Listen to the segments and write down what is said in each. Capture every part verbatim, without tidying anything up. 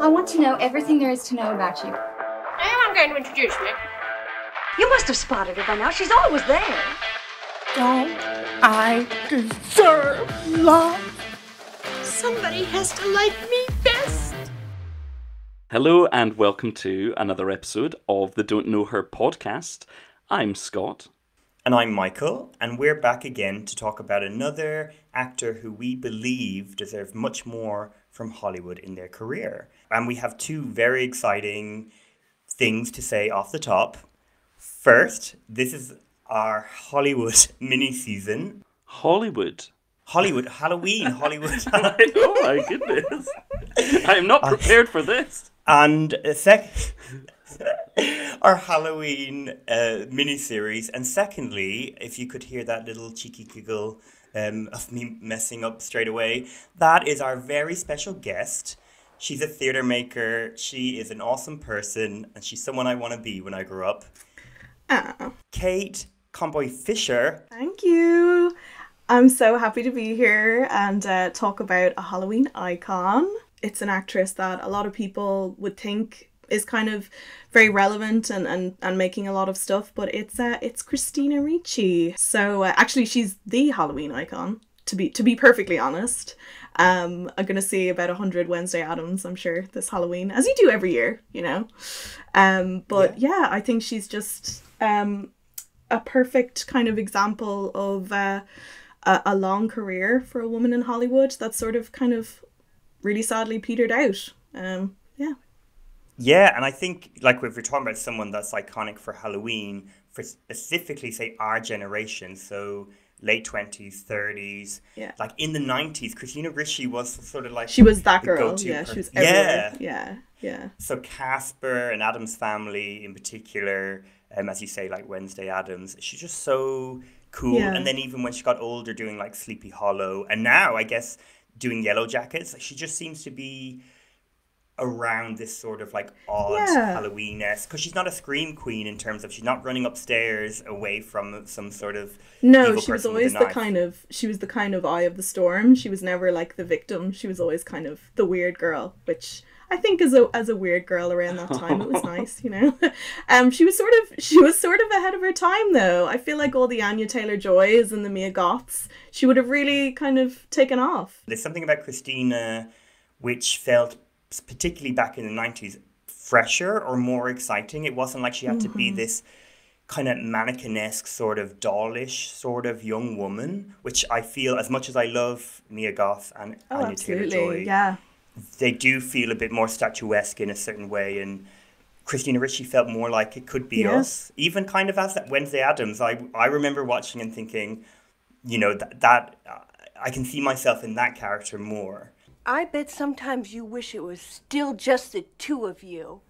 I want to know everything there is to know about you. I am going to introduce me. You must have spotted her by now. She's always there. Don't I deserve love? Somebody has to like me best. Hello and welcome to another episode of the Don't Know Her podcast. I'm Scott. And I'm Michael, and we're back again to talk about another actor who we believe deserved much more from Hollywood in their career. And we have two very exciting things to say off the top. First, this is our Hollywood mini-season. Hollywood? Hollywood. Halloween. Hollywood. Oh my goodness. I am not prepared for this. And second... our Halloween uh, mini-series. And secondly, if you could hear that little cheeky giggle um, of me messing up straight away, that is our very special guest. She's a theatre maker. She is an awesome person. And she's someone I want to be when I grow up. Oh. Kate Conboy-Fischer. Thank you. I'm so happy to be here and uh, talk about a Halloween icon. It's an actress that a lot of people would think is kind of very relevant and, and, and making a lot of stuff, but it's uh, it's Christina Ricci. So uh, actually she's the Halloween icon, to be to be perfectly honest. Um, I'm gonna see about one hundred Wednesday Addams, I'm sure, this Halloween, as you do every year, you know. Um, but yeah. yeah, I think she's just um, a perfect kind of example of uh, a, a long career for a woman in Hollywood that sort of kind of really sadly petered out. Um, yeah. Yeah, and I think, like, if we're talking about someone that's iconic for Halloween, for specifically, say, our generation, so late twenties, thirties, yeah. like, in the nineties, Christina Ricci was sort of like... She was that girl, yeah, person. She was everywhere, yeah. yeah, yeah. So Casper and Addams Family in particular, um, as you say, like, Wednesday Addams, she's just so cool. Yeah. And then even when she got older, doing, like, Sleepy Hollow, and now, I guess, doing Yellow Jackets, she just seems to be... around this sort of like odd yeah. Halloween-esque, because she's not a scream queen in terms of she's not running upstairs away from some sort of no evil she was always the knife. kind of she was the kind of eye of the storm. She was never like the victim. She was always kind of the weird girl, which I think as a as a weird girl around that time, it was nice, you know. um she was sort of she was sort of ahead of her time though. I feel like all the Anya Taylor-Joys and the Mia Goths, she would have really kind of taken off. There's something about Christina which felt, particularly back in the nineties, fresher or more exciting. It wasn't like she had mm-hmm. to be this kind of mannequin-esque sort of dollish sort of young woman, which I feel, as much as I love Mia Goth and oh, Anya Taylor-Joy, yeah. they do feel a bit more statuesque in a certain way. And Christina Ricci felt more like it could be yeah. us. Even kind of as that Wednesday Addams, I, I remember watching and thinking, you know, that, that I can see myself in that character more. I bet sometimes you wish it was still just the two of you,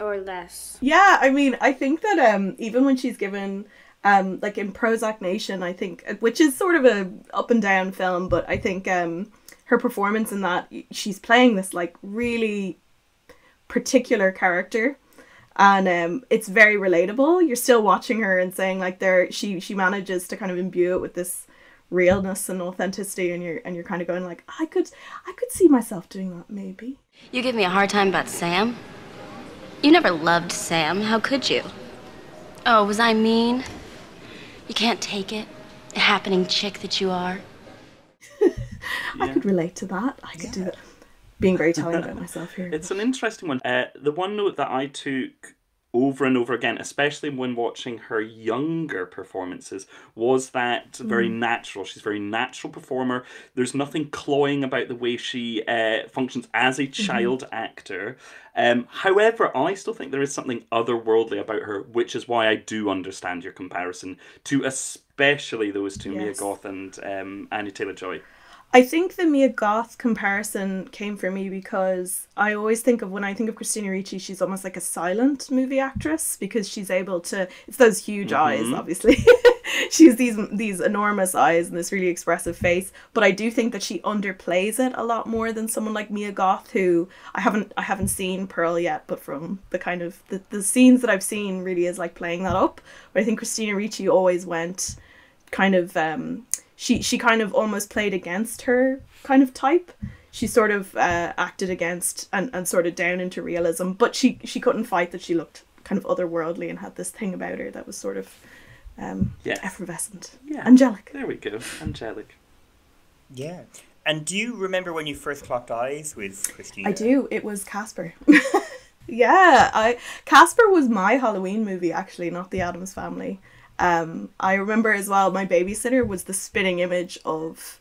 or less. Yeah, I mean, I think that um, even when she's given, um, like in Prozac Nation, I think, which is sort of a up and down film, but I think um, her performance in that, she's playing this like really particular character, and um, it's very relatable. You're still watching her and saying like there, she she manages to kind of imbue it with this realness and authenticity, and you're and you're kind of going like, I could I could see myself doing that maybe. You give me a hard time about Sam. You never loved Sam. How could you? Oh, was I mean? You can't take it, the happening chick that you are. yeah. I could relate to that. I could yeah. do that. Being very telling about myself here. It's an interesting one. Uh, the one note that I took over and over again, especially when watching her younger performances, was that very mm. natural. She's a very natural performer. There's nothing cloying about the way she uh, functions as a child mm-hmm. actor. Um, however, I still think there is something otherworldly about her, which is why I do understand your comparison to especially those two, yes. Mia Goth and um, Anya Taylor-Joy. I think the Mia Goth comparison came for me because I always think of, when I think of Christina Ricci, she's almost like a silent movie actress because she's able to, it's those huge mm-hmm. eyes, obviously. She has these, these enormous eyes and this really expressive face. But I do think that she underplays it a lot more than someone like Mia Goth, who I haven't, I haven't seen Pearl yet, but from the kind of, the, the scenes that I've seen really is like playing that up. But I think Christina Ricci always went kind of... Um, She she kind of almost played against her kind of type. she sort of uh, acted against and, and sort of down into realism, but she, she couldn't fight that she looked kind of otherworldly and had this thing about her that was sort of um, yes. effervescent. Yeah. Angelic. There we go. Angelic. Yeah. And do you remember when you first clocked eyes with Christina? I do. It was Casper. Yeah, I Casper was my Halloween movie, actually, not The Addams Family. Um, I remember as well, my babysitter was the spinning image of,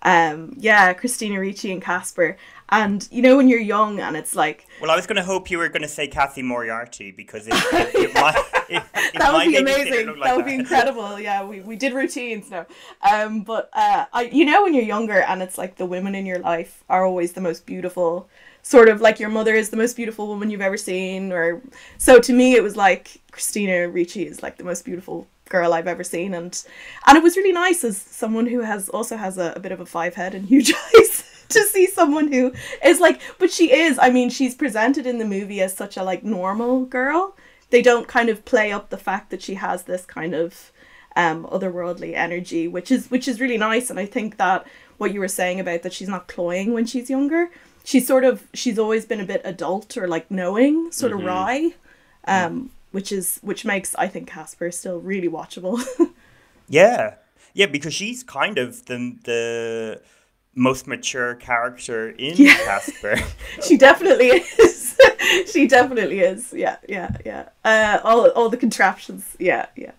um, yeah, Christina Ricci and Casper. And, you know, when you're young and it's like... Well, I was going to hope you were going to say Cathy Moriarty, because it, it, it might... If, if that would be amazing. Like that would that. be incredible. Yeah, we, we did routines now. Um, but, uh, I, you know, when you're younger and it's like the women in your life are always the most beautiful, sort of like your mother is the most beautiful woman you've ever seen. Or so to me, it was like Christina Ricci is like the most beautiful girl I've ever seen. And and it was really nice as someone who has also has a, a bit of a five head and huge eyes. To see someone who is like, but she is, I mean, she's presented in the movie as such a like normal girl. They don't kind of play up the fact that she has this kind of um, otherworldly energy, which is which is really nice. And I think that what you were saying about that she's not cloying when she's younger, she's sort of, she's always been a bit adult or like knowing, sort mm-hmm. of wry, um, which is which makes, I think, Casper still really watchable. Yeah. Yeah, because she's kind of the the most mature character in yeah. Casper. She definitely is. She definitely is. Yeah, yeah, yeah. Uh, all, all the contraptions. Yeah, yeah.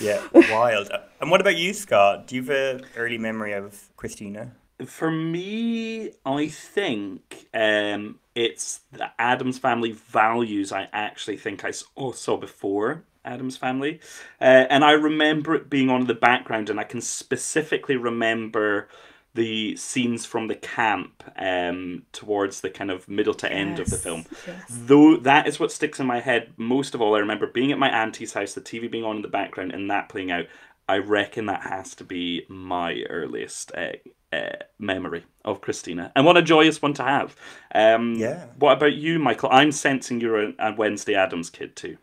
Yeah, wild. And what about you, Scott? Do you have an early memory of Christina? For me, I think um, it's the Addams Family values I actually think I saw, saw before Addams Family. Uh, and I remember it being on in the background, and I can specifically remember the scenes from the camp um, towards the kind of middle to end yes, of the film. Yes. Though that is what sticks in my head most of all. I remember being at my auntie's house, the T V being on in the background and that playing out. I reckon that has to be my earliest uh, uh, memory of Christina. And what a joyous one to have. Um, yeah. What about you, Michael? I'm sensing you're a Wednesday Addams kid too.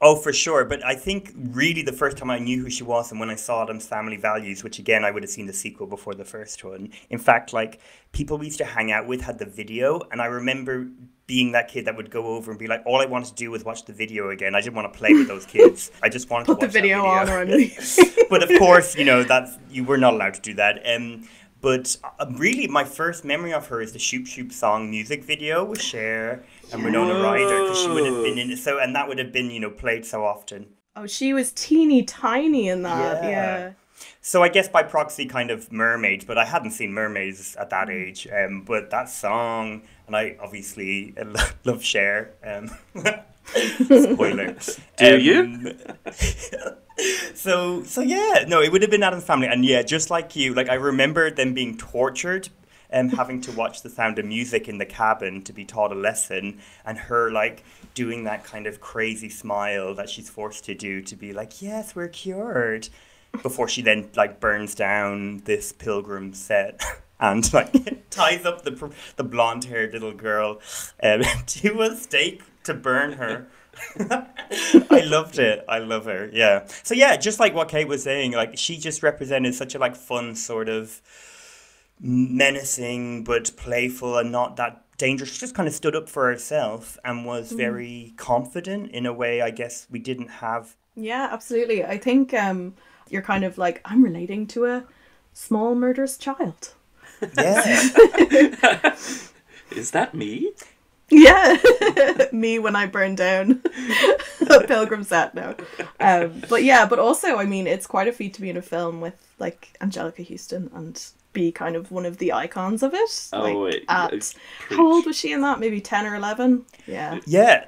Oh, for sure. But I think really the first time I knew who she was and when I saw Addams Family Values, which again, I would have seen the sequel before the first one. In fact, like people we used to hang out with had the video. And I remember being that kid that would go over and be like, all I wanted to do was watch the video again. I didn't want to play with those kids. I just wanted Put to watch the video, that video. on. But of course, you know, that's, you were not allowed to do that. Um, but really, my first memory of her is the Shoop Shoop Song music video with Cher and Winona Ryder, because she would have been in it. So, and that would have been, you know, played so often. Oh, she was teeny tiny in that, yeah. yeah. So I guess by proxy kind of Mermaids, but I hadn't seen Mermaids at that age. Um, but that song, and I obviously love Cher. Um, spoiler. Do um, you? so, so yeah, no, it would have been Addams Family. And yeah, just like you, like I remember them being tortured Um, having to watch The Sound of Music in the cabin to be taught a lesson, and her like doing that kind of crazy smile that she's forced to do to be like, yes, we're cured, before she then like burns down this pilgrim set and like ties up the the blonde haired little girl um, to a stake to burn her. I loved it. I love her. Yeah. So yeah, just like what Kate was saying, like she just represented such a like fun sort of menacing but playful and not that dangerous. She just kind of stood up for herself and was mm. very confident in a way I guess we didn't have. Yeah, absolutely. I think um you're kind of like, I'm relating to a small murderous child. Yeah. Is that me? Yeah. Me when I burn down a pilgrim set now. Um but yeah, but also I mean it's quite a feat to be in a film with like Anjelica Huston and be kind of one of the icons of it. Oh, like it, at, it, it, how old was she in that? Maybe ten or eleven? Yeah. Yeah.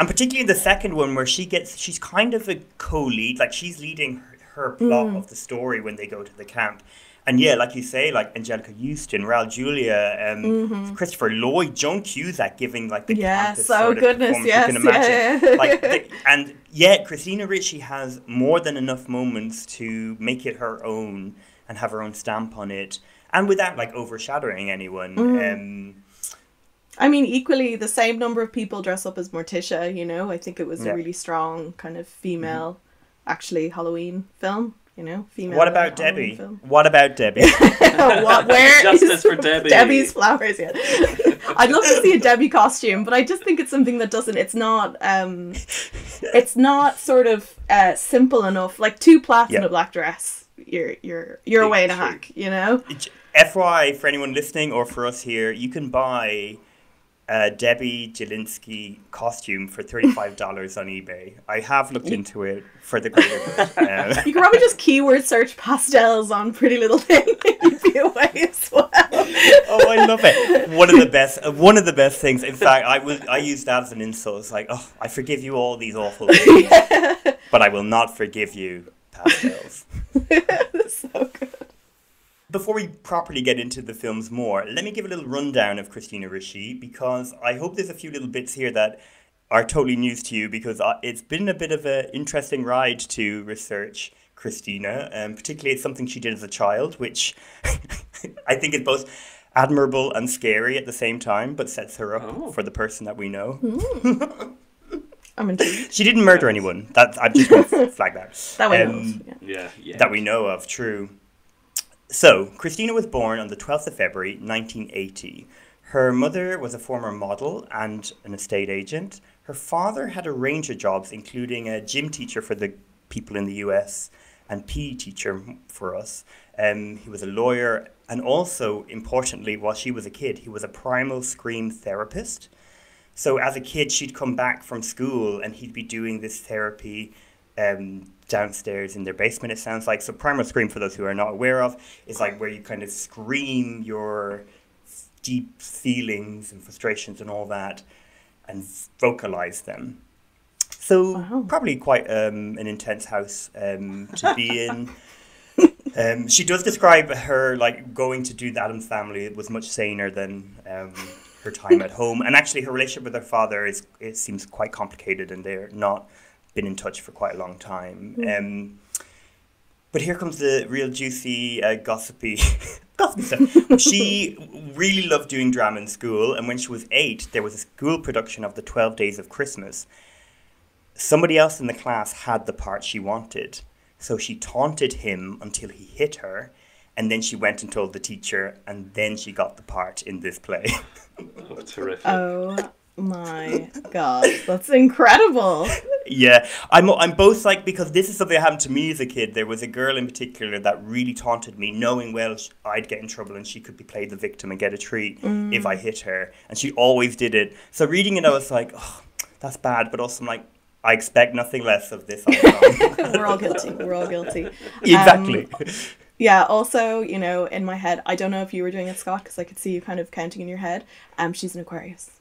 And particularly the second one where she gets, she's kind of a co-lead, like she's leading her, her plot mm. of the story when they go to the camp. And yeah, like you say, like Anjelica Huston, Raul Julia, um, mm-hmm. Christopher Lloyd, Joan Cusack giving like the yes, campus oh sort goodness, of yes, you can imagine. Yeah. Like, the, and yet Christina Ricci has more than enough moments to make it her own and have her own stamp on it, and without like overshadowing anyone. Mm. Um, I mean, equally, the same number of people dress up as Morticia, you know? I think it was yeah. a really strong kind of female, mm. actually, Halloween film. you know, female. What about Debbie? Film. What about Debbie? what, where Justice for Debbie. Debbie's flowers yet? I'd love to see a Debbie costume, but I just think it's something that doesn't, it's not, um, it's not sort of uh, simple enough. Like two plaits in yep. a black dress, you're, you're, you're Big away in a hack, you know? F Y I, for anyone listening or for us here, you can buy a Debbie Jelinski costume for thirty-five dollars on eBay. I have looked into it for the greater good. Um, you can probably just keyword search pastels on Pretty Little Thing and you'd be away as well. Oh, I love it. One of the best, uh, one of the best things. In fact, I was, I used that as an insult. It's like, oh, I forgive you all these awful things, yeah. but I will not forgive you pastels. That's so good. Before we properly get into the films more, let me give a little rundown of Christina Ricci, because I hope there's a few little bits here that are totally news to you, because it's been a bit of an interesting ride to research Christina, and particularly it's something she did as a child, which I think is both admirable and scary at the same time, but sets her up oh. for the person that we know. Mm. I'm intrigued. She didn't murder anyone. That, I just want to flag that. That we um, know of. Yeah. Yeah, yeah. That we know of, true. So, Christina was born on the twelfth of February, nineteen eighty. Her mother was a former model and an estate agent. Her father had a range of jobs, including a gym teacher for the people in the U S and P E teacher for us. Um, he was a lawyer. And also, importantly, while she was a kid, he was a primal scream therapist. So, as a kid, she'd come back from school and he'd be doing this therapy Um, downstairs in their basement, it sounds like. So primal scream, for those who are not aware of, is like where you kind of scream your deep feelings and frustrations and all that and vocalize them. So wow. probably quite um, an intense house um, to be in. um, she does describe her, like, going to do the Addams Family. It was much saner than um, her time at home. And actually her relationship with her father is, it seems quite complicated, and they're not been in touch for quite a long time. Mm. Um, but here comes the real juicy, uh, gossipy, gossipy stuff. She really loved doing drama in school, and when she was eight, there was a school production of The twelve Days of Christmas. Somebody else in the class had the part she wanted, so she taunted him until he hit her, and then she went and told the teacher, and then she got the part in this play. Oh, terrific. Oh. My God, that's incredible. Yeah, I'm I'm both like, because this is something that happened to me as a kid. There was a girl in particular that really taunted me, knowing well I'd get in trouble and she could be played the victim and get a treat mm. if I hit her. And she always did it. So reading it, I was like, oh, that's bad. But also I'm like, I expect nothing less of this. We're all guilty. We're all guilty. Exactly. Um, Yeah, also, you know, in my head, I don't know if you were doing it, Scott, because I could see you kind of counting in your head. Um, she's an Aquarius.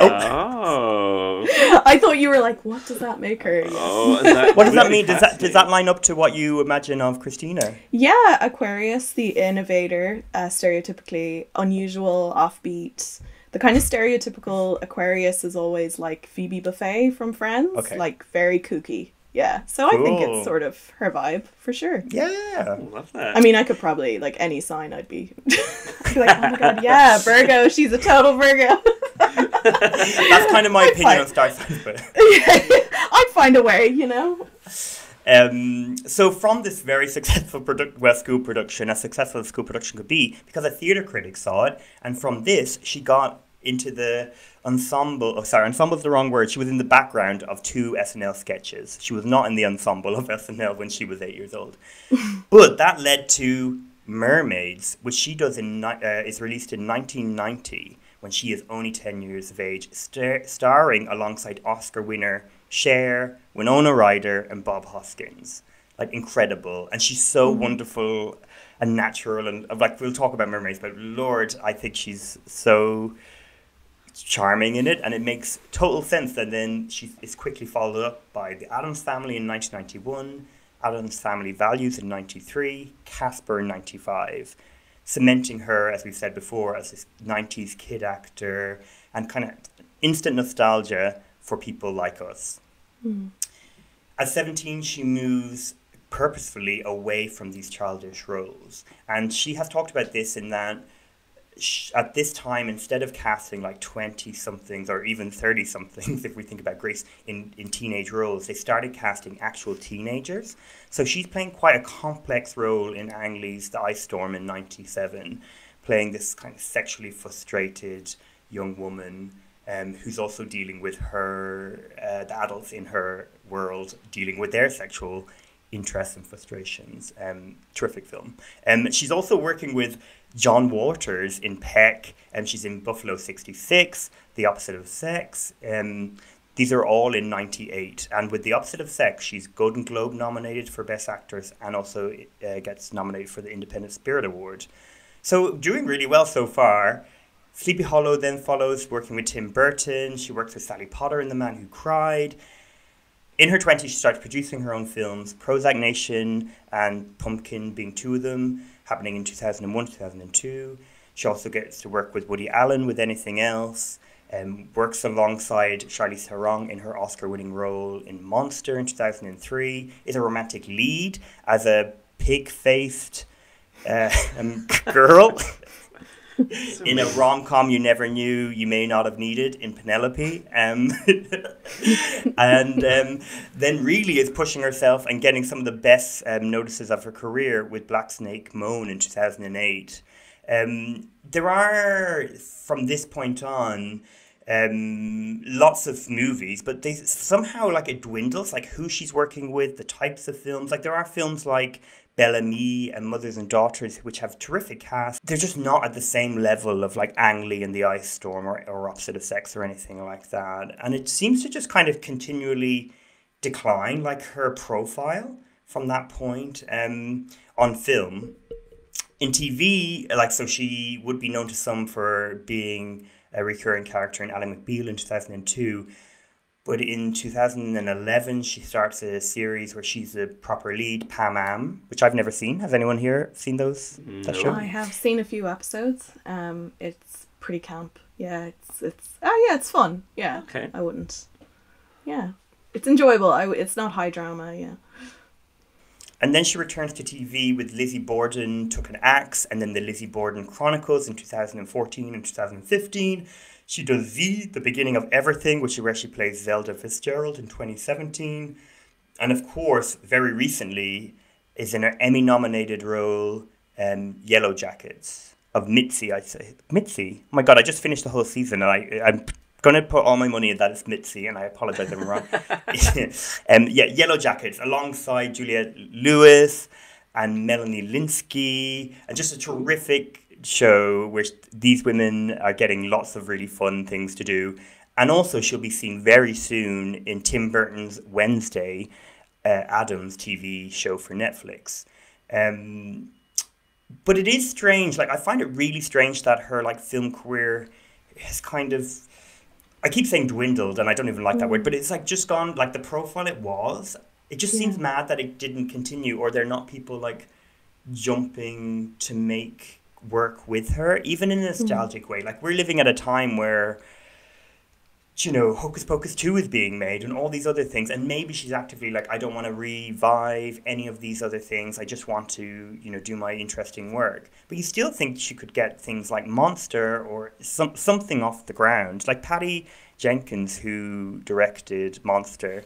Oh. I thought you were like, what does that make her? Oh, that what does that mean? Does that, does that line up to what you imagine of Christina? Yeah, Aquarius, the innovator, uh, stereotypically unusual, offbeat. The kind of stereotypical Aquarius is always like Phoebe Buffay from Friends, okay. like very kooky. Yeah, so cool. I think it's sort of her vibe, for sure. Yeah, I love that. I mean, I could probably, like, any sign I'd be, I'd be like, oh my God, yeah, Virgo, she's a total Virgo. That's kind of my I'd opinion find... on Star Signs, but... I'd find a way, you know? Um, so from this very successful produ- well, school production, as successful as school production could be, because a theatre critic saw it, and from this, she got into the ensemble, oh sorry, ensemble's the wrong word. She was in the background of two S N L sketches. She was not in the ensemble of S N L when she was eight years old. But that led to Mermaids, which she does in uh, is released in nineteen ninety when she is only ten years of age, star- starring alongside Oscar winner Cher, Winona Ryder, and Bob Hoskins. Like, incredible. And she's so mm-hmm. wonderful and natural. And like, we'll talk about Mermaids, but Lord, I think she's so charming in it, and it makes total sense that then she is quickly followed up by The Addams Family in nineteen ninety-one, Addams Family Values in ninety-three, Casper in ninety-five, cementing her, as we've said before, as this nineties kid actor and kind of instant nostalgia for people like us. Mm. At seventeen, she moves purposefully away from these childish roles, and she has talked about this in that at this time, instead of casting like twenty-somethings or even thirty-somethings, if we think about Greece, in, in teenage roles, they started casting actual teenagers. So she's playing quite a complex role in Ang Lee's The Ice Storm in ninety-seven, playing this kind of sexually frustrated young woman um, who's also dealing with her, uh, the adults in her world, dealing with their sexual interests and frustrations. Um, terrific film. Um, she's also working with John Waters in Peck, and she's in Buffalo sixty-six, The Opposite of Sex. Um, these are all in ninety-eight. And with The Opposite of Sex, she's Golden Globe nominated for Best Actress and also uh, gets nominated for the Independent Spirit Award. So doing really well so far. Sleepy Hollow then follows, working with Tim Burton. She works with Sally Potter in The Man Who Cried. In her twenties, she starts producing her own films, Prozac Nation and Pumpkin being two of them, happening in two thousand one, two thousand two. She also gets to work with Woody Allen with Anything Else, um, works alongside Charlize Theron in her Oscar-winning role in Monster in two thousand three, is a romantic lead as a pig-faced uh, um, girl in a rom-com you never knew you may not have needed in Penelope. Um, and um, then really is pushing herself and getting some of the best um, notices of her career with Black Snake Moan in two thousand eight. Um, there are, from this point on, um, lots of movies, but they somehow, like, it dwindles, like who she's working with, the types of films. Like there are films like Bel Ami and Mothers and Daughters, which have terrific casts. They're just not at the same level of like Ang Lee and The Ice Storm or, or Opposite of Sex or anything like that. And it seems to just kind of continually decline, like her profile from that point um, on film. In T V, like, so she would be known to some for being a recurring character in Ally McBeal in two thousand two. But in two thousand eleven, she starts a series where she's the proper lead, Pam Am, which I've never seen. Has anyone here seen those? No. That show? I have seen a few episodes. Um, it's pretty camp. Yeah, it's it's oh yeah, it's fun. Yeah, okay. I wouldn't. Yeah, it's enjoyable. I w it's not high drama. Yeah. And then she returns to T V with Lizzie Borden Took an Axe, and then the Lizzie Borden Chronicles in two thousand fourteen and two thousand fifteen. She does Z, The Beginning of Everything, which is where she plays Zelda Fitzgerald in twenty seventeen. And of course, very recently, is in her Emmy-nominated role, um, Yellow Jackets, of Mitzi, I say. Mitzi? Oh my God, I just finished the whole season, and I, I'm going to put all my money in that it's Mitzi, and I apologize if I'm wrong. um, yeah, Yellow Jackets, alongside Juliette Lewis and Melanie Linsky, and just a terrific show where these women are getting lots of really fun things to do. And also she'll be seen very soon in Tim Burton's Wednesday, uh, Adams T V show for Netflix. Um, but it is strange. Like, I find it really strange that her like film career has kind of, I keep saying dwindled, and I don't even like that word, but it's like just gone, like the profile it was. It just yeah. seems mad that it didn't continue, or they're not people like jumping to make work with her, even in a nostalgic mm. way. Like, we're living at a time where, you know, Hocus Pocus two is being made and all these other things, and maybe she's actively like, I don't want to revive any of these other things, I just want to, you know, do my interesting work. But you still think she could get things like Monster or some something off the ground. Like Patty Jenkins, who directed Monster,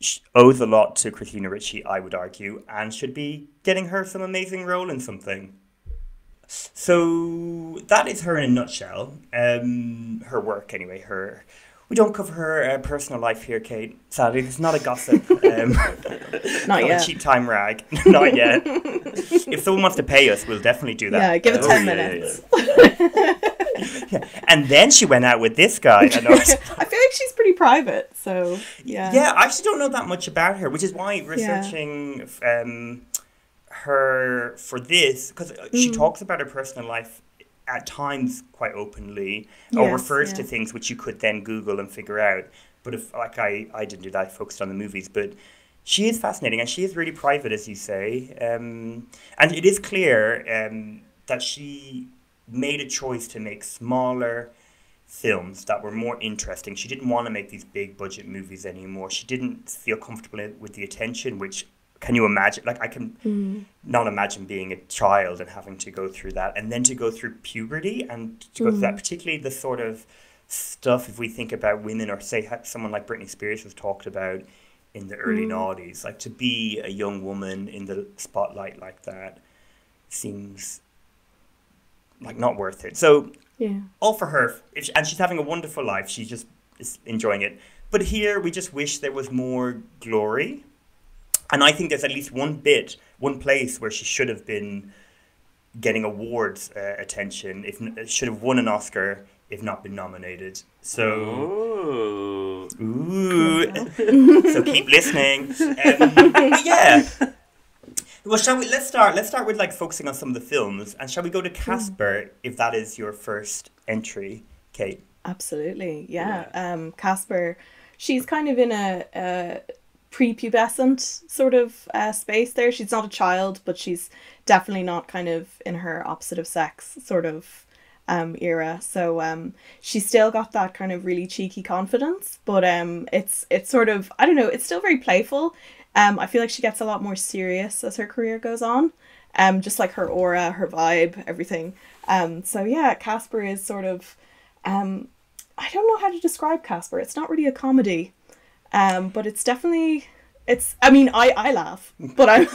she owes a lot to Christina Ricci, I would argue, and should be getting her some amazing role in something. So that is her in a nutshell, um, her work anyway. Her, we don't cover her uh, personal life here, Kate, sadly. It's not a gossip. Um, not, not yet. A cheap time rag. Not yet. If someone wants to pay us, we'll definitely do that. Yeah, give it oh, ten yeah, minutes. Yeah, yeah. Yeah. And then she went out with this guy. I, know. I feel like she's pretty private, so yeah. Yeah, I actually don't know that much about her, which is why researching... Yeah. Um, her for this, because mm. she talks about her personal life at times quite openly, yes, or refers yeah. to things which you could then Google and figure out. But if like I, I didn't do that, I focused on the movies. But she is fascinating, and she is really private, as you say. Um, and it is clear um, that she made a choice to make smaller films that were more interesting. She didn't want to make these big budget movies anymore. She didn't feel comfortable with the attention, which Can you imagine? Like, I can mm. not imagine being a child and having to go through that. And then to go through puberty and to go mm. through that, particularly the sort of stuff, if we think about women, or say someone like Britney Spears was talked about in the early mm. noughties, like to be a young woman in the spotlight like that seems like not worth it. So yeah, all for her. If she, and she's having a wonderful life. She just is enjoying it. But here we just wish there was more glory. And I think there's at least one bit, one place where she should have been getting awards uh, attention. If should have won an Oscar, if not been nominated. So, ooh, ooh. So keep listening. Um, yeah. Well, shall we? Let's start. Let's start with like focusing on some of the films, and shall we go to Casper, if that is your first entry, Kate? Absolutely. Yeah. yeah. Um, Casper. She's kind of in a. a prepubescent sort of uh, space there. She's not a child, but she's definitely not kind of in her opposite of sex sort of um, era. So um, she's still got that kind of really cheeky confidence, but um, it's it's sort of, I don't know, it's still very playful. Um, I feel like she gets a lot more serious as her career goes on. Um, just like her aura, her vibe, everything. Um, so yeah, Casper is sort of, um, I don't know how to describe Casper. It's not really a comedy. Um, but it's definitely, it's, I mean, I, I laugh, but I'm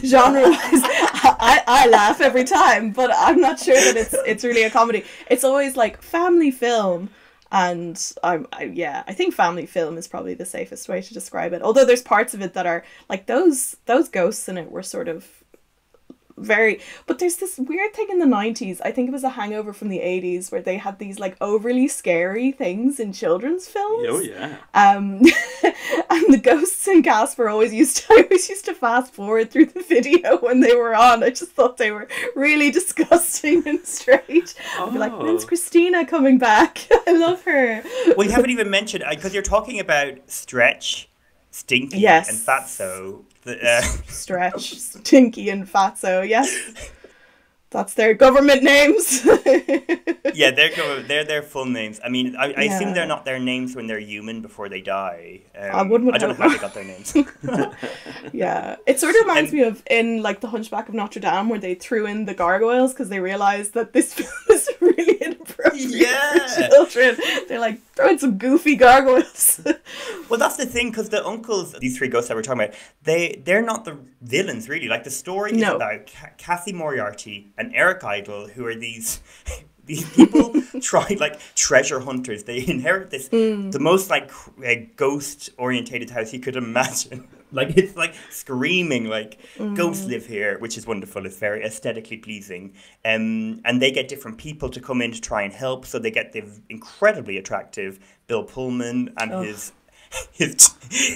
genre-wise, I, I laugh every time, but I'm not sure that it's, it's really a comedy. It's always like family film. And um, I, yeah, I think family film is probably the safest way to describe it. Although there's parts of it that are like those, those ghosts in it were sort of very, but there's this weird thing in the nineties. I think it was a hangover from the eighties where they had these like overly scary things in children's films. Oh yeah. Um, and the ghosts in Casper always used to, I always used to fast forward through the video when they were on. I just thought they were really disgusting and strange. Oh. I'd be like, when's Christina coming back? I love her. Well, you haven't even mentioned, because you're talking about Stretch, Stinky, yes. and Fatso. The, uh... Stretch, Stinky and Fatso, yes. That's their government names. Yeah, they're, they're their full names. I mean, I, I yeah. assume they're not their names when they're human before they die. Um, I, wouldn't I don't know how they got their names. Yeah. It sort of reminds um, me of in like The Hunchback of Notre Dame where they threw in the gargoyles because they realised that this film is really inappropriate yeah. for children. They're like, throw in some goofy gargoyles. Well, that's the thing, because the uncles, these three ghosts that we're talking about, they, they're not the villains, really. Like, the story no. is about C- Cathy Moriarty and Eric Idle, who are these these people try like treasure hunters. They inherit this mm. the most like uh, ghost orientated house you could imagine. Like it's like screaming like mm. ghosts live here, which is wonderful. It's very aesthetically pleasing. Um, and they get different people to come in to try and help. So they get the incredibly attractive Bill Pullman and oh. his. His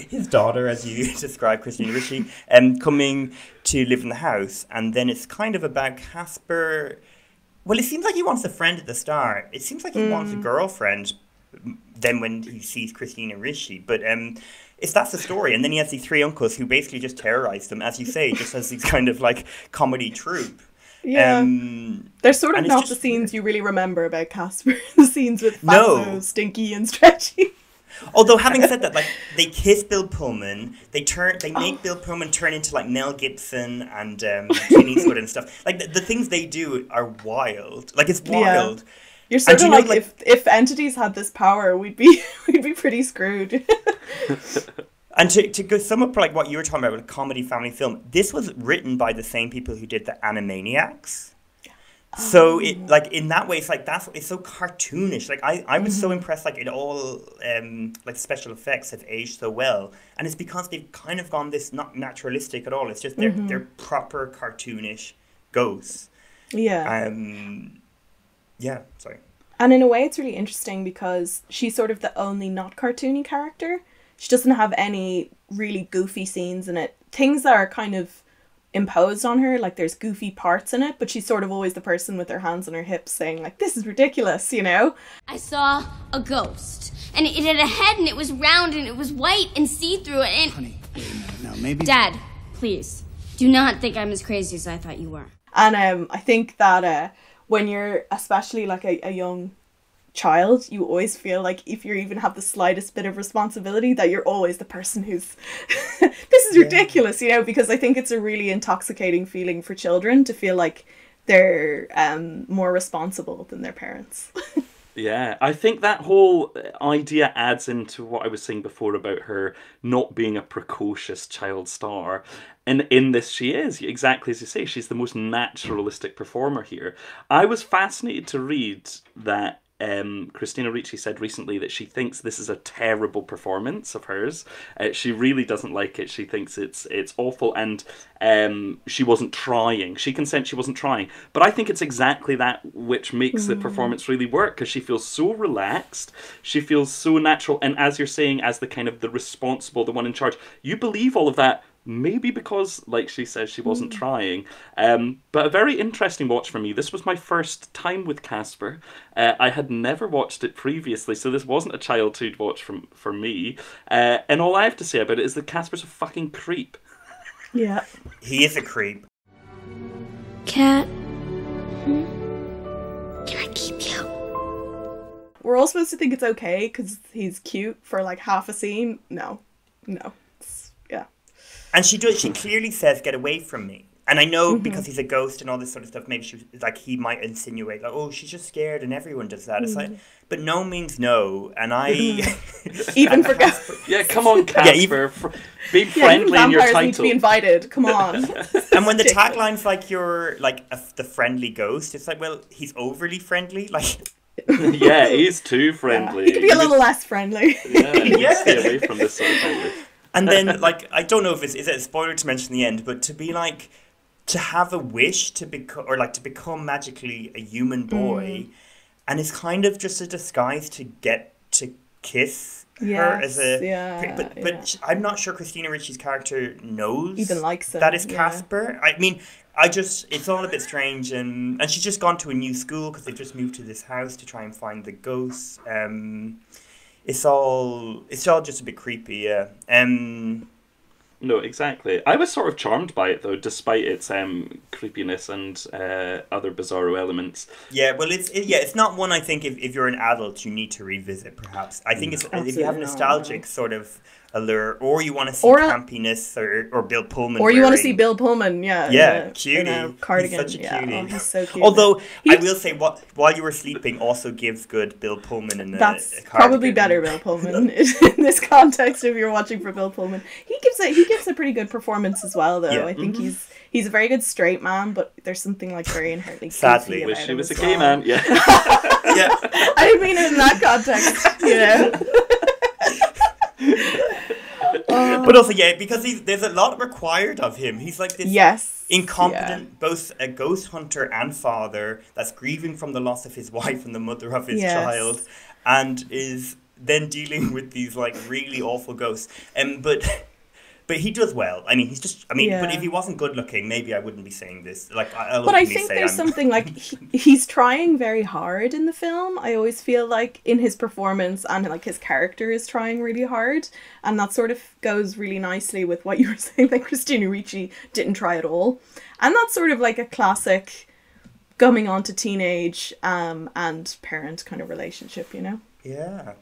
his daughter, as you described, Christina Ricci, um, coming to live in the house. And then it's kind of about Casper. Well, it seems like he wants a friend at the start. It seems like he mm. wants a girlfriend then when he sees Christina Ricci. But um, it's that's the story. And then he has these three uncles who basically just terrorize them, as you say, just as these kind of like comedy troupe. Yeah, um, they're sort of not just the scenes you really remember about Casper. The scenes with Fatso, no. Stinky and Stretchy. Although having said that, like they kiss Bill Pullman, they turn, they make oh. Bill Pullman turn into like Mel Gibson and um, Clint Eastwood and stuff. Like the, the things they do are wild. Like it's wild. Yeah. You're sort and of you like, know, like if if entities had this power, we'd be we'd be pretty screwed. And to to go sum up like what you were talking about with a comedy family film, this was written by the same people who did the Animaniacs. So it like in that way it's like that's it's so cartoonish. Like I, I was mm-hmm. so impressed like it all um like special effects have aged so well. And it's because they've kind of gone this not naturalistic at all. It's just they're mm-hmm. they're proper cartoonish ghosts. Yeah. Um Yeah, sorry. And in a way it's really interesting because she's sort of the only not cartoony character. She doesn't have any really goofy scenes in it. Things that are kind of imposed on her, like there's goofy parts in it, but she's sort of always the person with her hands on her hips saying like, this is ridiculous, you know? I saw a ghost and it had a head and it was round and it was white and see-through and... Honey, no, maybe... Dad, please, do not think I'm as crazy as I thought you were. And um, I think that uh, when you're especially like a, a young child, you always feel like if you even have the slightest bit of responsibility, that you're always the person who's this is ridiculous, you know, because I think it's a really intoxicating feeling for children to feel like they're um, more responsible than their parents. Yeah, I think that whole idea adds into what I was saying before about her not being a precocious child star. And in this she is, exactly as you say, she's the most naturalistic performer here. I was fascinated to read that Um, Christina Ricci said recently that she thinks this is a terrible performance of hers. Uh, she really doesn't like it. She thinks it's it's awful, and um, she wasn't trying. She can sense she wasn't trying. But I think it's exactly that which makes mm. the performance really work, because she feels so relaxed. She feels so natural. And as you're saying, as the kind of the responsible, the one in charge, you believe all of that. Maybe because, like she says, she wasn't mm. trying. Um, but a very interesting watch for me. This was my first time with Casper. Uh, I had never watched it previously, so this wasn't a childhood watch from, for me. Uh, and all I have to say about it is that Casper's a fucking creep. Yeah. He is a creep. Cat. Hmm? Can I keep you? We're all supposed to think it's okay because he's cute for like half a scene. No. No. And she does, she clearly says, get away from me. And I know mm-hmm. because he's a ghost and all this sort of stuff, maybe she was, like, he might insinuate, like, oh, she's just scared and everyone does that. Mm. It's like, but no means no. And I... even for Casper. Yeah, come on, Casper. Yeah, even... Be friendly yeah, in your title. Vampires need to be invited. Come on. And when the tagline's like, you're, like, a, the friendly ghost, it's like, well, he's overly friendly. Like... yeah, he's too friendly. Yeah. He could be a little less friendly. Yeah, yeah. Stay away from this sort of friendly. And then, like, I don't know if it's, is it a spoiler to mention the end, but to be, like, to have a wish to become, or, like, to become magically a human boy, mm. and it's kind of just a disguise to get to kiss yes, her as a... Yeah, but but yeah. I'm not sure Christina Ricci's character knows even likes him, that is Casper. Yeah. I mean, I just, it's all a bit strange, and, and she's just gone to a new school because they've just moved to this house to try and find the ghosts, um... It's all it's all just a bit creepy, yeah. Um, no, exactly. I was sort of charmed by it, though, despite its um, creepiness and uh, other bizarro elements. Yeah, well, it's it, yeah, it's not one I think if, if you're an adult you need to revisit, perhaps. I think it's absolutely if you have a nostalgic not. Sort of allure, or you want to see or campiness, or, or Bill Pullman. Or you wearing, want to see Bill Pullman, yeah. Yeah, cutie. A cardigan. He's such a yeah, cutie. Oh, he's so cute. Although, he's... I will say, what, while you were sleeping, also gives good Bill Pullman in the That's a probably better Bill Pullman in this context if you're watching for Bill Pullman. He gives a, he gives a pretty good performance as well, though. Yeah. I think mm-hmm. he's he's a very good straight man, but there's something like very inherently sadly about wish him he was a gay well. Man. Yeah. yeah. I didn't mean it in that context, you know. Uh, but also, yeah, because he's, there's a lot required of him. He's like this yes, incompetent, yeah. both a ghost hunter and father that's grieving from the loss of his wife and the mother of his yes. child, and is then dealing with these like really awful ghosts. Um, but but he does well. I mean, he's just. I mean, yeah. but if he wasn't good looking, maybe I wouldn't be saying this. Like, I, I'll but I think say there's I'm... something like he, he's trying very hard in the film. I always feel like in his performance and like his character is trying really hard, and that sort of goes really nicely with what you were saying that Christina Ricci didn't try at all, and that's sort of like a classic coming on to teenage um, and parent kind of relationship, you know? Yeah.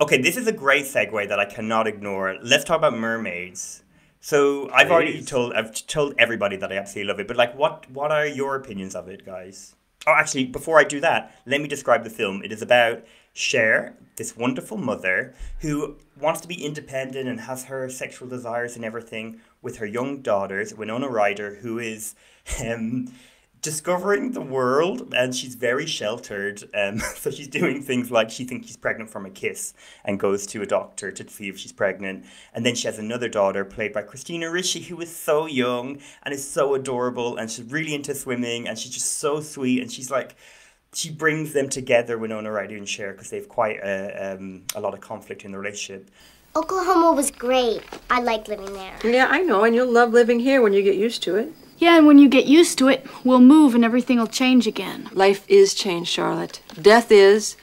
Okay, this is a great segue that I cannot ignore. Let's talk about Mermaids. So Please. I've already told I've told everybody that I absolutely love it. But like, what what are your opinions of it, guys? Oh, actually, before I do that, let me describe the film. It is about Cher, this wonderful mother who wants to be independent and has her sexual desires and everything with her young daughters, Winona Ryder, who is um, discovering the world, and she's very sheltered, um, so she's doing things like she thinks she's pregnant from a kiss and goes to a doctor to see if she's pregnant, and then she has another daughter played by Christina Ricci, who is so young and is so adorable, and she's really into swimming, and she's just so sweet, and she's like, she brings them together, Winona Ryder and Cher, because they have quite a, um, a lot of conflict in the relationship. Oklahoma was great. I like living there. Yeah, I know, and you'll love living here when you get used to it. Yeah, and when you get used to it, we'll move and everything will change again. Life is change, Charlotte. Death is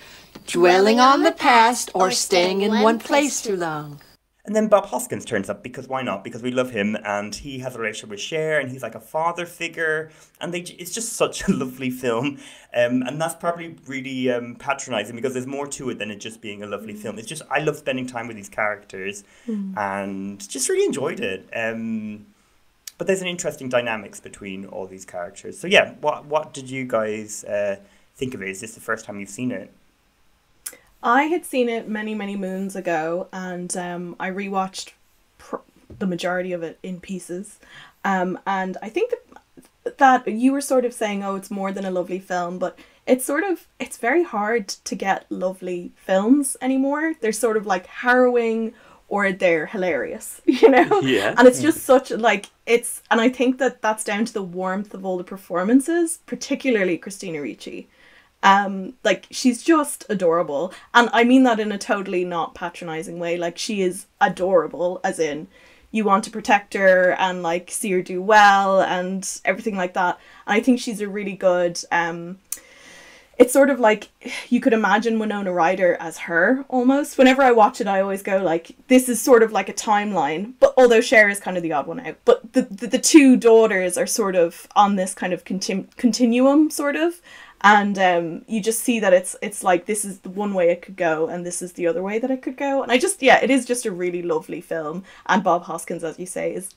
dwelling, dwelling on, on the past, past or staying in one place too long. And then Bob Hoskins turns up, because why not? Because we love him, and he has a relationship with Cher, and he's like a father figure, and they, it's just such a lovely film. Um, and that's probably really um, patronising, because there's more to it than it just being a lovely film. It's just, I love spending time with these characters, mm. and just really enjoyed it. Um, but there's an interesting dynamics between all these characters. So yeah, what, what did you guys uh, think of it? Is this the first time you've seen it? I had seen it many, many moons ago, and um, I rewatched pr the majority of it in pieces. Um, and I think that, that you were sort of saying, oh, it's more than a lovely film, but it's sort of, it's very hard to get lovely films anymore. They're sort of like harrowing, or they're hilarious, you know? Yeah. And it's just such, like, it's, and I think that that's down to the warmth of all the performances, particularly Christina Ricci. Um, like, she's just adorable. And I mean that in a totally not patronizing way. Like, she is adorable, as in you want to protect her and, like, see her do well and everything like that. And I think she's a really good... Um, it's sort of like you could imagine Winona Ryder as her, almost. Whenever I watch it, I always go, like, this is sort of like a timeline. But although Cher is kind of the odd one out. But the, the, the two daughters are sort of on this kind of continu continuum, sort of. And um, you just see that it's it's like this is the one way it could go and this is the other way that it could go. And I just, yeah, it is just a really lovely film. And Bob Hoskins, as you say, is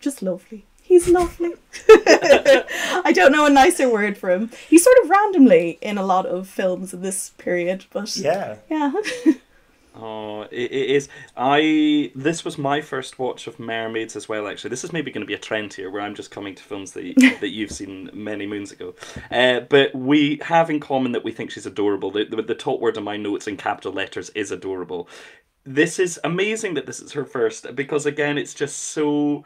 just lovely. He's lovely. I don't know a nicer word for him. He's sort of randomly in a lot of films of this period, but yeah. Yeah. Oh, it, it is. I this was my first watch of Mermaids as well. Actually, this is maybe going to be a trend here, where I'm just coming to films that you, that you've seen many moons ago. Uh, but we have in common that we think she's adorable. The, the, the top word in my notes in capital letters is adorable. This is amazing that this is her first, because again, it's just so,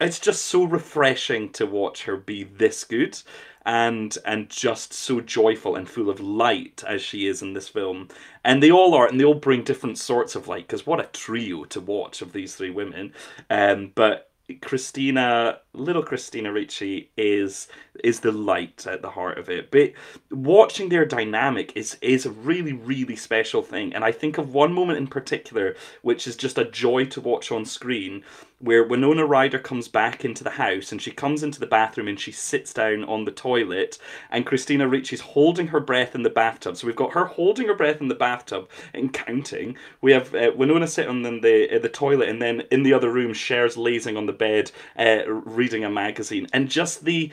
it's just so refreshing to watch her be this good. And and just so joyful and full of light as she is in this film. And they all are, and they all bring different sorts of light, because what a trio to watch of these three women. Um, but Christina, little Christina Ricci is is the light at the heart of it. But watching their dynamic is is a really, really special thing. And I think of one moment in particular, which is just a joy to watch on screen, where Winona Ryder comes back into the house, and she comes into the bathroom and she sits down on the toilet, and Christina Ricci's holding her breath in the bathtub. So we've got her holding her breath in the bathtub and counting. We have uh, Winona sitting in the uh, the toilet, and then in the other room, Cher's lazing on the bed, uh, reading a magazine. And just the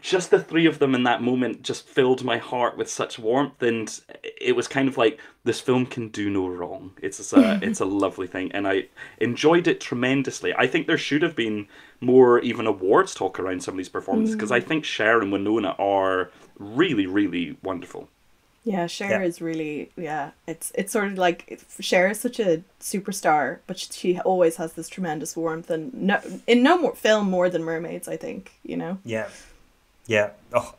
just the three of them in that moment just filled my heart with such warmth, and it was kind of like, this film can do no wrong. It's a it's a lovely thing, and I enjoyed it tremendously. I think there should have been more even awards talk around some of these performances, because mm. I think Cher and Winona are really, really wonderful. Yeah, Cher yeah. is really, yeah, it's it's sort of like, Cher is such a superstar, but she, she always has this tremendous warmth, and no, in no more film more than Mermaids, I think, you know? Yeah, yeah. Oh,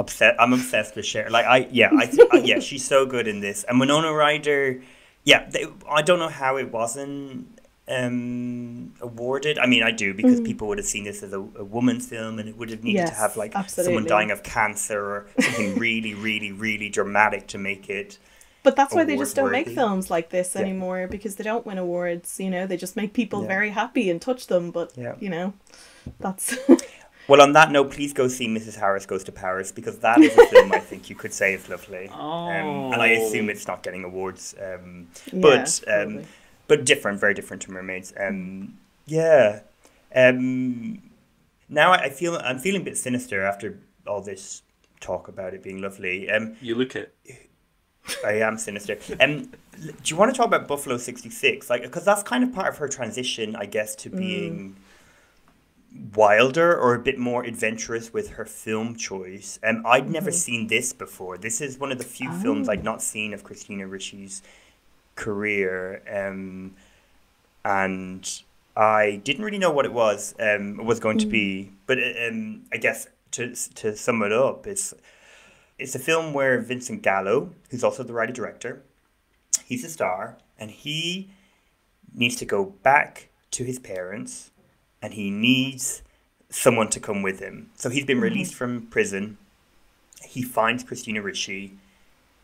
upset. I'm obsessed with Cher. Like, I, yeah, I, I yeah, she's so good in this. And Winona Ryder, yeah, they, I don't know how it wasn't um, awarded. I mean, I do, because mm. people would have seen this as a, a woman's film, and it would have needed yes, to have, like, absolutely. someone dying of cancer or something really, really, really dramatic to make it. But that's why they just don't make films like this yeah. anymore, because they don't win awards, you know? They just make people yeah. very happy and touch them, but, yeah. you know, that's... Well, on that note, please go see Missus Harris Goes to Paris, because that is a film I think you could say is lovely. Oh. Um, and I assume it's not getting awards, um, yeah, but um, but different, very different to Mermaids. Um, yeah. Um, now I feel I'm feeling a bit sinister after all this talk about it being lovely. Um, you look it. I am sinister. Um, do you want to talk about Buffalo sixty-six? Like, because that's kind of part of her transition, I guess, to being. Mm. wilder or a bit more adventurous with her film choice. And um, I'd mm-hmm. never seen this before. This is one of the few oh. films I'd not seen of Christina Ricci's career. Um, and I didn't really know what it was um, was going mm. to be. But um, I guess to, to sum it up, it's, it's a film where Vincent Gallo, who's also the writer-director, he's a star, and he needs to go back to his parents, and he needs someone to come with him. So he's been released from prison. He finds Christina Ricci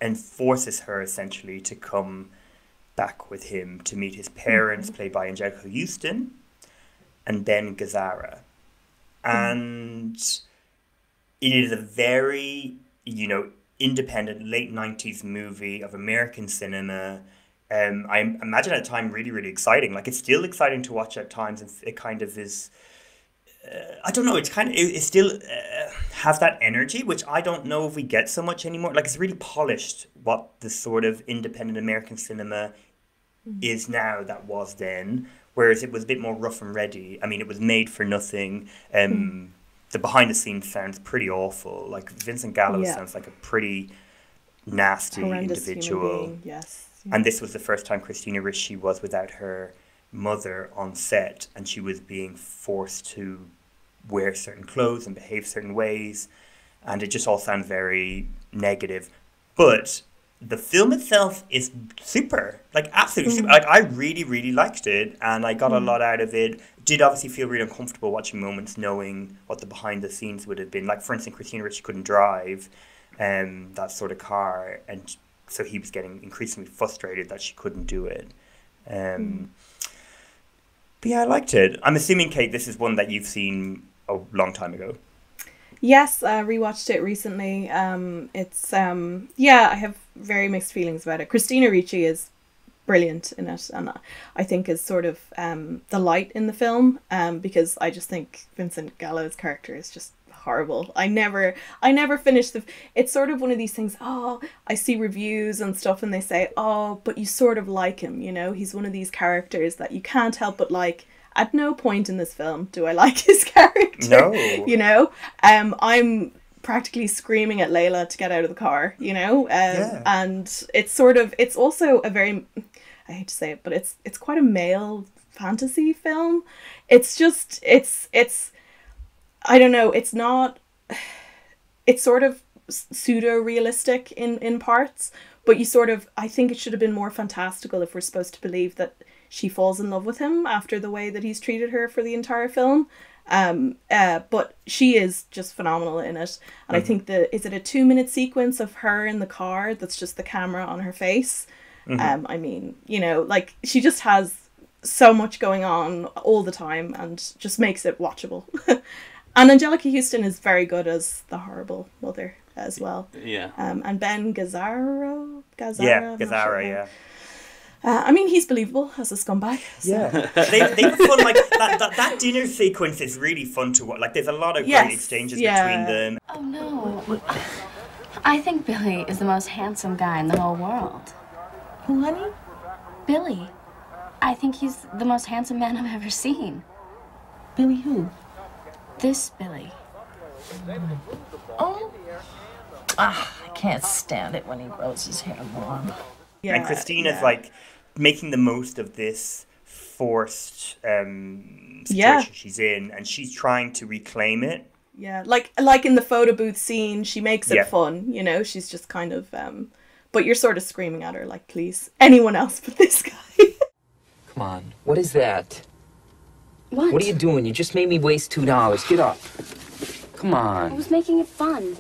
and forces her essentially to come back with him to meet his parents, mm-hmm. played by Anjelica Huston, and Ben Gazzara. And it is a very, you know, independent late nineties movie of American cinema. Um, I imagine at the time really, really exciting. Like, it's still exciting to watch at times. And it kind of is, uh, I don't know, it's kind of, it, it still uh, has that energy, which I don't know if we get so much anymore. Like, it's really polished what the sort of independent American cinema mm-hmm. is now that was then. Whereas it was a bit more rough and ready. I mean, it was made for nothing. Um, mm. The behind-the-scenes sounds pretty awful. Like, Vincent Gallo yeah. sounds like a pretty nasty horrendous individual. Being, yes. And this was the first time Christina Ricci was without her mother on set, and she was being forced to wear certain clothes and behave certain ways. And it just all sounds very negative. But the film itself is super, like absolutely mm. super. Like, I really, really liked it, and I got mm. a lot out of it. Did obviously feel really uncomfortable watching moments, knowing what the behind the scenes would have been. Like, for instance, Christina Ricci couldn't drive um, that sort of car, and so he was getting increasingly frustrated that she couldn't do it. Um, mm. But yeah, I liked it. I'm assuming, Kate, this is one that you've seen a long time ago. Yes, I uh, rewatched it recently. Um, it's, um, yeah, I have very mixed feelings about it. Christina Ricci is brilliant in it, and I think is sort of um, the light in the film, um, because I just think Vincent Gallo's character is just horrible. I never, I never finished the, it's sort of one of these things, oh, I see reviews and stuff and they say, oh, but you sort of like him, you know, he's one of these characters that you can't help but like. At no point in this film do I like his character. No. You know, um, I'm practically screaming at Layla to get out of the car, you know, um, yeah. and it's sort of, it's also a very, I hate to say it, but it's, it's quite a male fantasy film. It's just, it's, it's, I don't know, it's not, it's sort of pseudo-realistic in, in parts, but you sort of, I think it should have been more fantastical if we're supposed to believe that she falls in love with him after the way that he's treated her for the entire film. Um, uh, but she is just phenomenal in it. And mm-hmm. I think the, is it a two minute sequence of her in the car? That's just the camera on her face. Mm-hmm. Um, I mean, you know, like, she just has so much going on all the time and just makes it watchable. And Anjelica Huston is very good as the horrible mother as well. Yeah. Um, and Ben Gazzara, Gazzara, yeah, Gazzara, sure. yeah. Uh, I mean, he's believable as a scumbag. So. Yeah, they they fun, like that, that. That dinner sequence is really fun to watch. Like, there's a lot of yes. great exchanges yeah. between them. Oh no, I think Billy is the most handsome guy in the whole world. Who, honey? Billy. I think he's the most handsome man I've ever seen. Billy who? This Billy. Mm. Oh. Ah, I can't stand it when he rows his hair long. Yeah, and Christina's yeah. like. making the most of this forced um, situation yeah. she's in, and she's trying to reclaim it. Yeah, like like in the photo booth scene, she makes it yeah. fun, you know, she's just kind of, um, but you're sort of screaming at her, like, please, anyone else but this guy. Come on, what is that? What? What are you doing? You just made me waste two dollars. Get up. Come on. I was making it fun.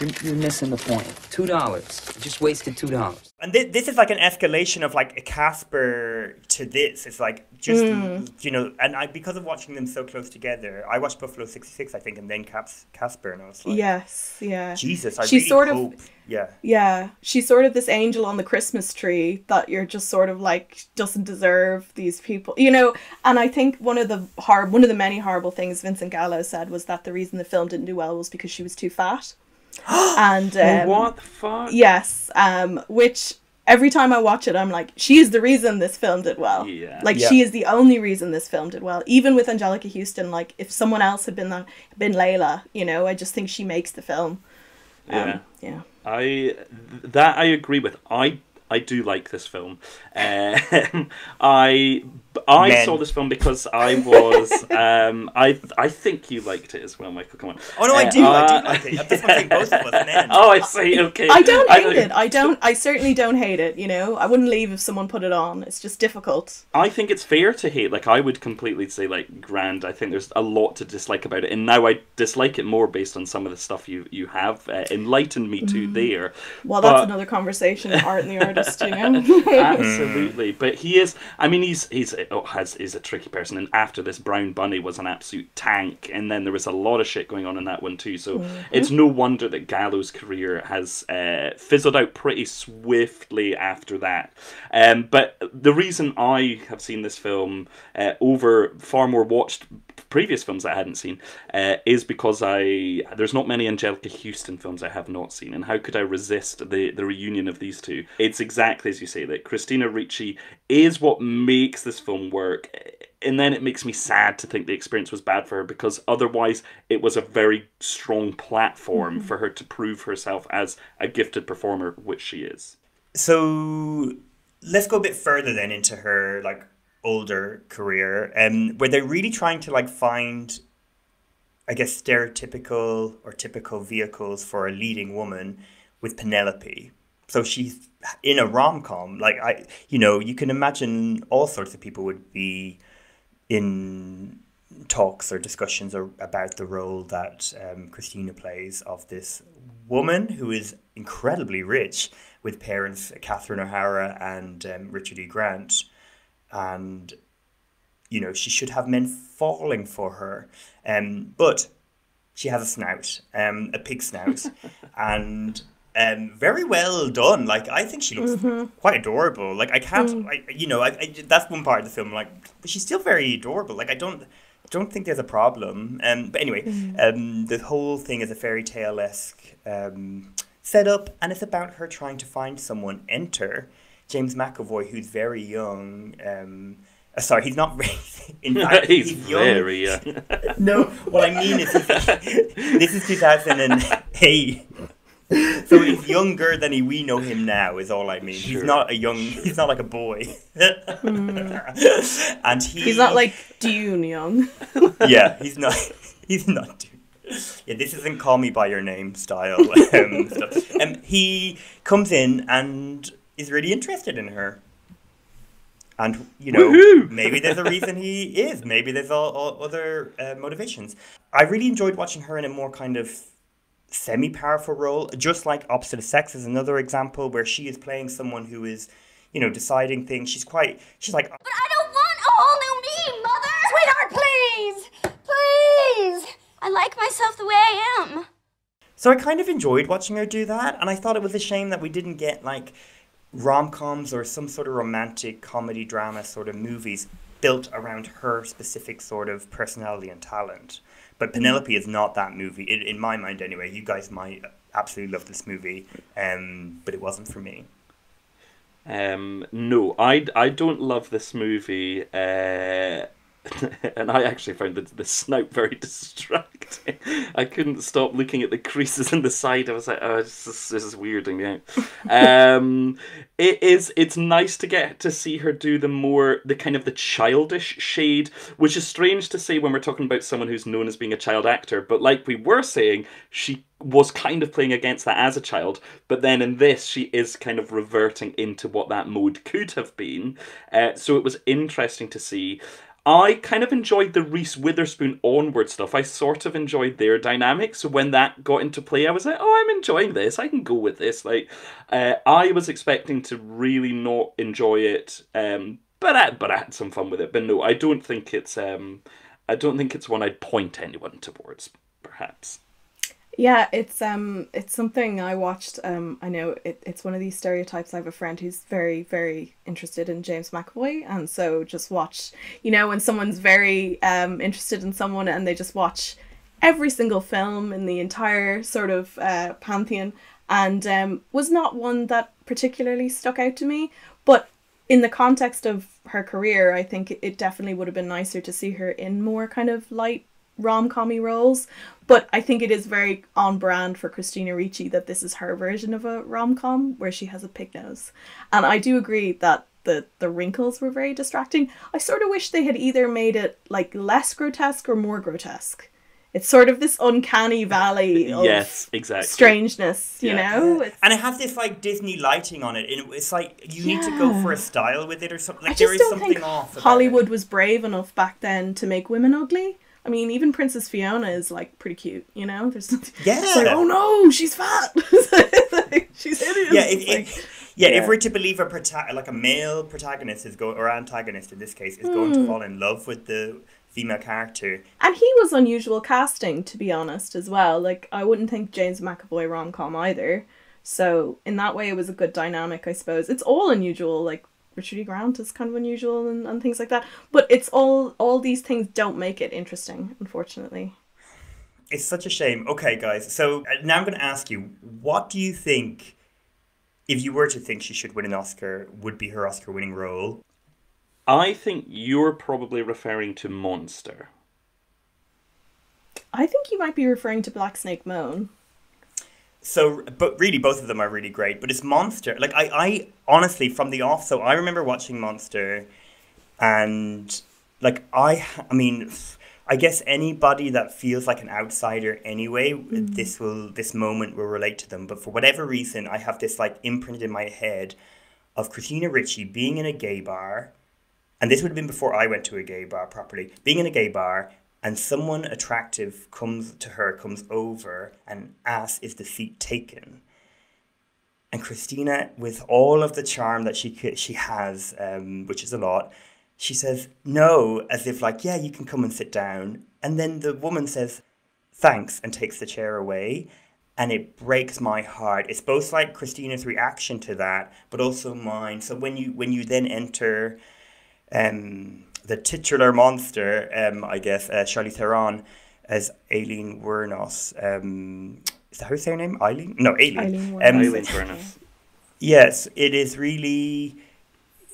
You're, you're missing the point. Two dollars. You just wasted two dollars. And th this is like an escalation of like a Casper to this. It's like just, mm. you know, and I because of watching them so close together, I watched Buffalo sixty-six, I think, and then Caps, Casper, and I was like... Yes, yeah. Jesus, I she's really sort hope... Of, yeah. Yeah. She's sort of this angel on the Christmas tree that you're just sort of like, doesn't deserve these people, you know? And I think one of the hor one of the many horrible things Vincent Gallo said was that the reason the film didn't do well was because she was too fat. And um, what the fuck? Yes, um, which every time I watch it, I'm like, she is the reason this film did well. Yeah. Like yeah. she is the only reason this film did well. Even with Anjelica Huston, like if someone else had been that, been Layla, you know, I just think she makes the film. Um, yeah, yeah. I that I agree with. I I do like this film. Um, I But I Men. saw this film because I was. um, I I think you liked it as well, Michael. Come on. Oh no, uh, I do. Uh, I do like it. That's what I think both of us. An end. Oh, I see. Okay. I don't hate I don't... it. I don't. I certainly don't hate it. You know, I wouldn't leave if someone put it on. It's just difficult. I think it's fair to hate. Like I would completely say, like grand. I think there's a lot to dislike about it, and now I dislike it more based on some of the stuff you you have uh, enlightened me to mm. there. Well, but... that's another conversation. Art and the artist, you know. Absolutely, but he is. I mean, he's he's. Oh, has is a tricky person, and after this Brown Bunny was an absolute tank, and then there was a lot of shit going on in that one too, so mm-hmm. it's no wonder that Gallo's career has uh, fizzled out pretty swiftly after that. Um, but the reason I have seen this film uh, over far more watched previous films that I hadn't seen uh, is because I there's not many Anjelica Huston films I have not seen, and how could I resist the, the reunion of these two? It's exactly as you say, that Christina Ricci is what makes this film work, and then it makes me sad to think the experience was bad for her, because otherwise it was a very strong platform mm-hmm. for her to prove herself as a gifted performer, which she is. So let's go a bit further then into her like older career, um, where they're really trying to like find, I guess, stereotypical or typical vehicles for a leading woman with Penelope. So she's in a rom-com, like I, you know, you can imagine all sorts of people would be in talks or discussions or, about the role that um, Christina plays of this woman who is incredibly rich, with parents Catherine O'Hara and um, Richard E. Grant, and you know she should have men falling for her, um, but she has a snout, um, a pig snout, and. Um, very well done. Like I think she looks mm-hmm. quite adorable. Like I can't, mm. I, you know, I, I, that's one part of the film. Like, but she's still very adorable. Like I don't, don't think there's a problem. Um, but anyway, mm. um, the whole thing is a fairy tale-esque um, setup, and it's about her trying to find someone. Enter James McAvoy, who's very young. Um, uh, sorry, he's not. in, I, he's, he's young. very young. No, what I mean is, this is two thousand eight. So he's younger than he, we know him now, is all I mean. Sure. He's not a young, he's not like a boy. mm. And he, he's not like Dune young. Yeah, he's not, he's not Dune. Yeah, this isn't Call Me By Your Name style um, stuff. Um, he comes in and is really interested in her. And, you know, Woohoo! Maybe there's a reason he is. Maybe there's all, all other uh, motivations. I really enjoyed watching her in a more kind of semi-powerful role, just like Opposite of Sex is another example where she is playing someone who is, you know, deciding things. She's quite, she's like, but I don't want a whole new me, mother! Sweetheart, please! Please! I like myself the way I am. So I kind of enjoyed watching her do that, and I thought it was a shame that we didn't get, like, rom-coms or some sort of romantic comedy drama sort of movies built around her specific sort of personality and talent. But Penelope is not that movie, in, in my mind anyway. You guys might absolutely love this movie, um, but it wasn't for me. Um, no, I, I don't love this movie. Uh... And I actually found the, the snout very distracting. I couldn't stop looking at the creases in the side. I was like, oh, this is, this is weirding me out. um, it is, it's nice to get to see her do the more, the kind of the childish shade, which is strange to say when we're talking about someone who's known as being a child actor. But like we were saying, she was kind of playing against that as a child, but then in this she is kind of reverting into what that mode could have been. Uh, so it was interesting to see. I kind of enjoyed the Reese Witherspoon onward stuff. I sort of enjoyed their dynamic. So when that got into play, I was like, oh, I'm enjoying this. I can go with this. Like, uh, I was expecting to really not enjoy it, um, but I, but I had some fun with it. But no, I don't think it's um, I don't think it's one I'd point anyone towards, perhaps. Yeah, it's um, it's something I watched. Um, I know it, it's one of these stereotypes. I have a friend who's very, very interested in James McAvoy, and so just watch. You know, when someone's very um interested in someone and they just watch every single film in the entire sort of uh, pantheon, and um, was not one that particularly stuck out to me, but. In the context of her career, I think it definitely would have been nicer to see her in more kind of light rom-com-y roles, but I think it is very on brand for Christina Ricci that this is her version of a rom-com where she has a pig nose. And I do agree that the, the wrinkles were very distracting. I sort of wish they had either made it like less grotesque or more grotesque. It's sort of this uncanny valley of yes, exactly. strangeness, you yeah. know? It's... And it has this, like, Disney lighting on it. And it's like, you yeah. need to go for a style with it or something. Like, I just there is don't something think off Hollywood it. was brave enough back then to make women ugly. I mean, even Princess Fiona is, like, pretty cute, you know? There's something... Yeah! It's like, oh no, she's fat! Like, she's hideous. Yeah, it, like, it, yeah, yeah, if we're to believe a prota- like a male protagonist is go- or antagonist in this case, is mm. going to fall in love with the... female character. And he was unusual casting, to be honest, as well. Like, I wouldn't think James McAvoy rom-com either. So, in that way, it was a good dynamic, I suppose. It's all unusual. Like, Richard E. Grant is kind of unusual and, and things like that. But it's all, all these things don't make it interesting, unfortunately. It's such a shame. Okay, guys. So, now I'm going to ask you, what do you think, if you were to think she should win an Oscar, would be her Oscar-winning role? I think you're probably referring to Monster. I think you might be referring to Black Snake Moan. So, but really, both of them are really great. But it's Monster. Like, I, I honestly, from the off, so I remember watching Monster. And, like, I, I mean, I guess anybody that feels like an outsider anyway, mm. this will, this moment will relate to them. But for whatever reason, I have this, like, imprinted in my head of Christina Ricci being in a gay bar. And this would have been before I went to a gay bar properly. Being in a gay bar and someone attractive comes to her, comes over and asks, is the seat taken? And Christina, with all of the charm that she she has, um, which is a lot, she says, no, as if like, yeah, you can come and sit down. And then the woman says, thanks, and takes the chair away. And it breaks my heart. It's both like Christina's reaction to that, but also mine. So when you when you then enter... Um, the titular monster, um, I guess, uh, Charlize Theron as Aileen Wuornos. Um, is that her surname? Aileen? No, Aileen. Aileen Wuornos. Um, Aileen Wuornos. Yes, it is really,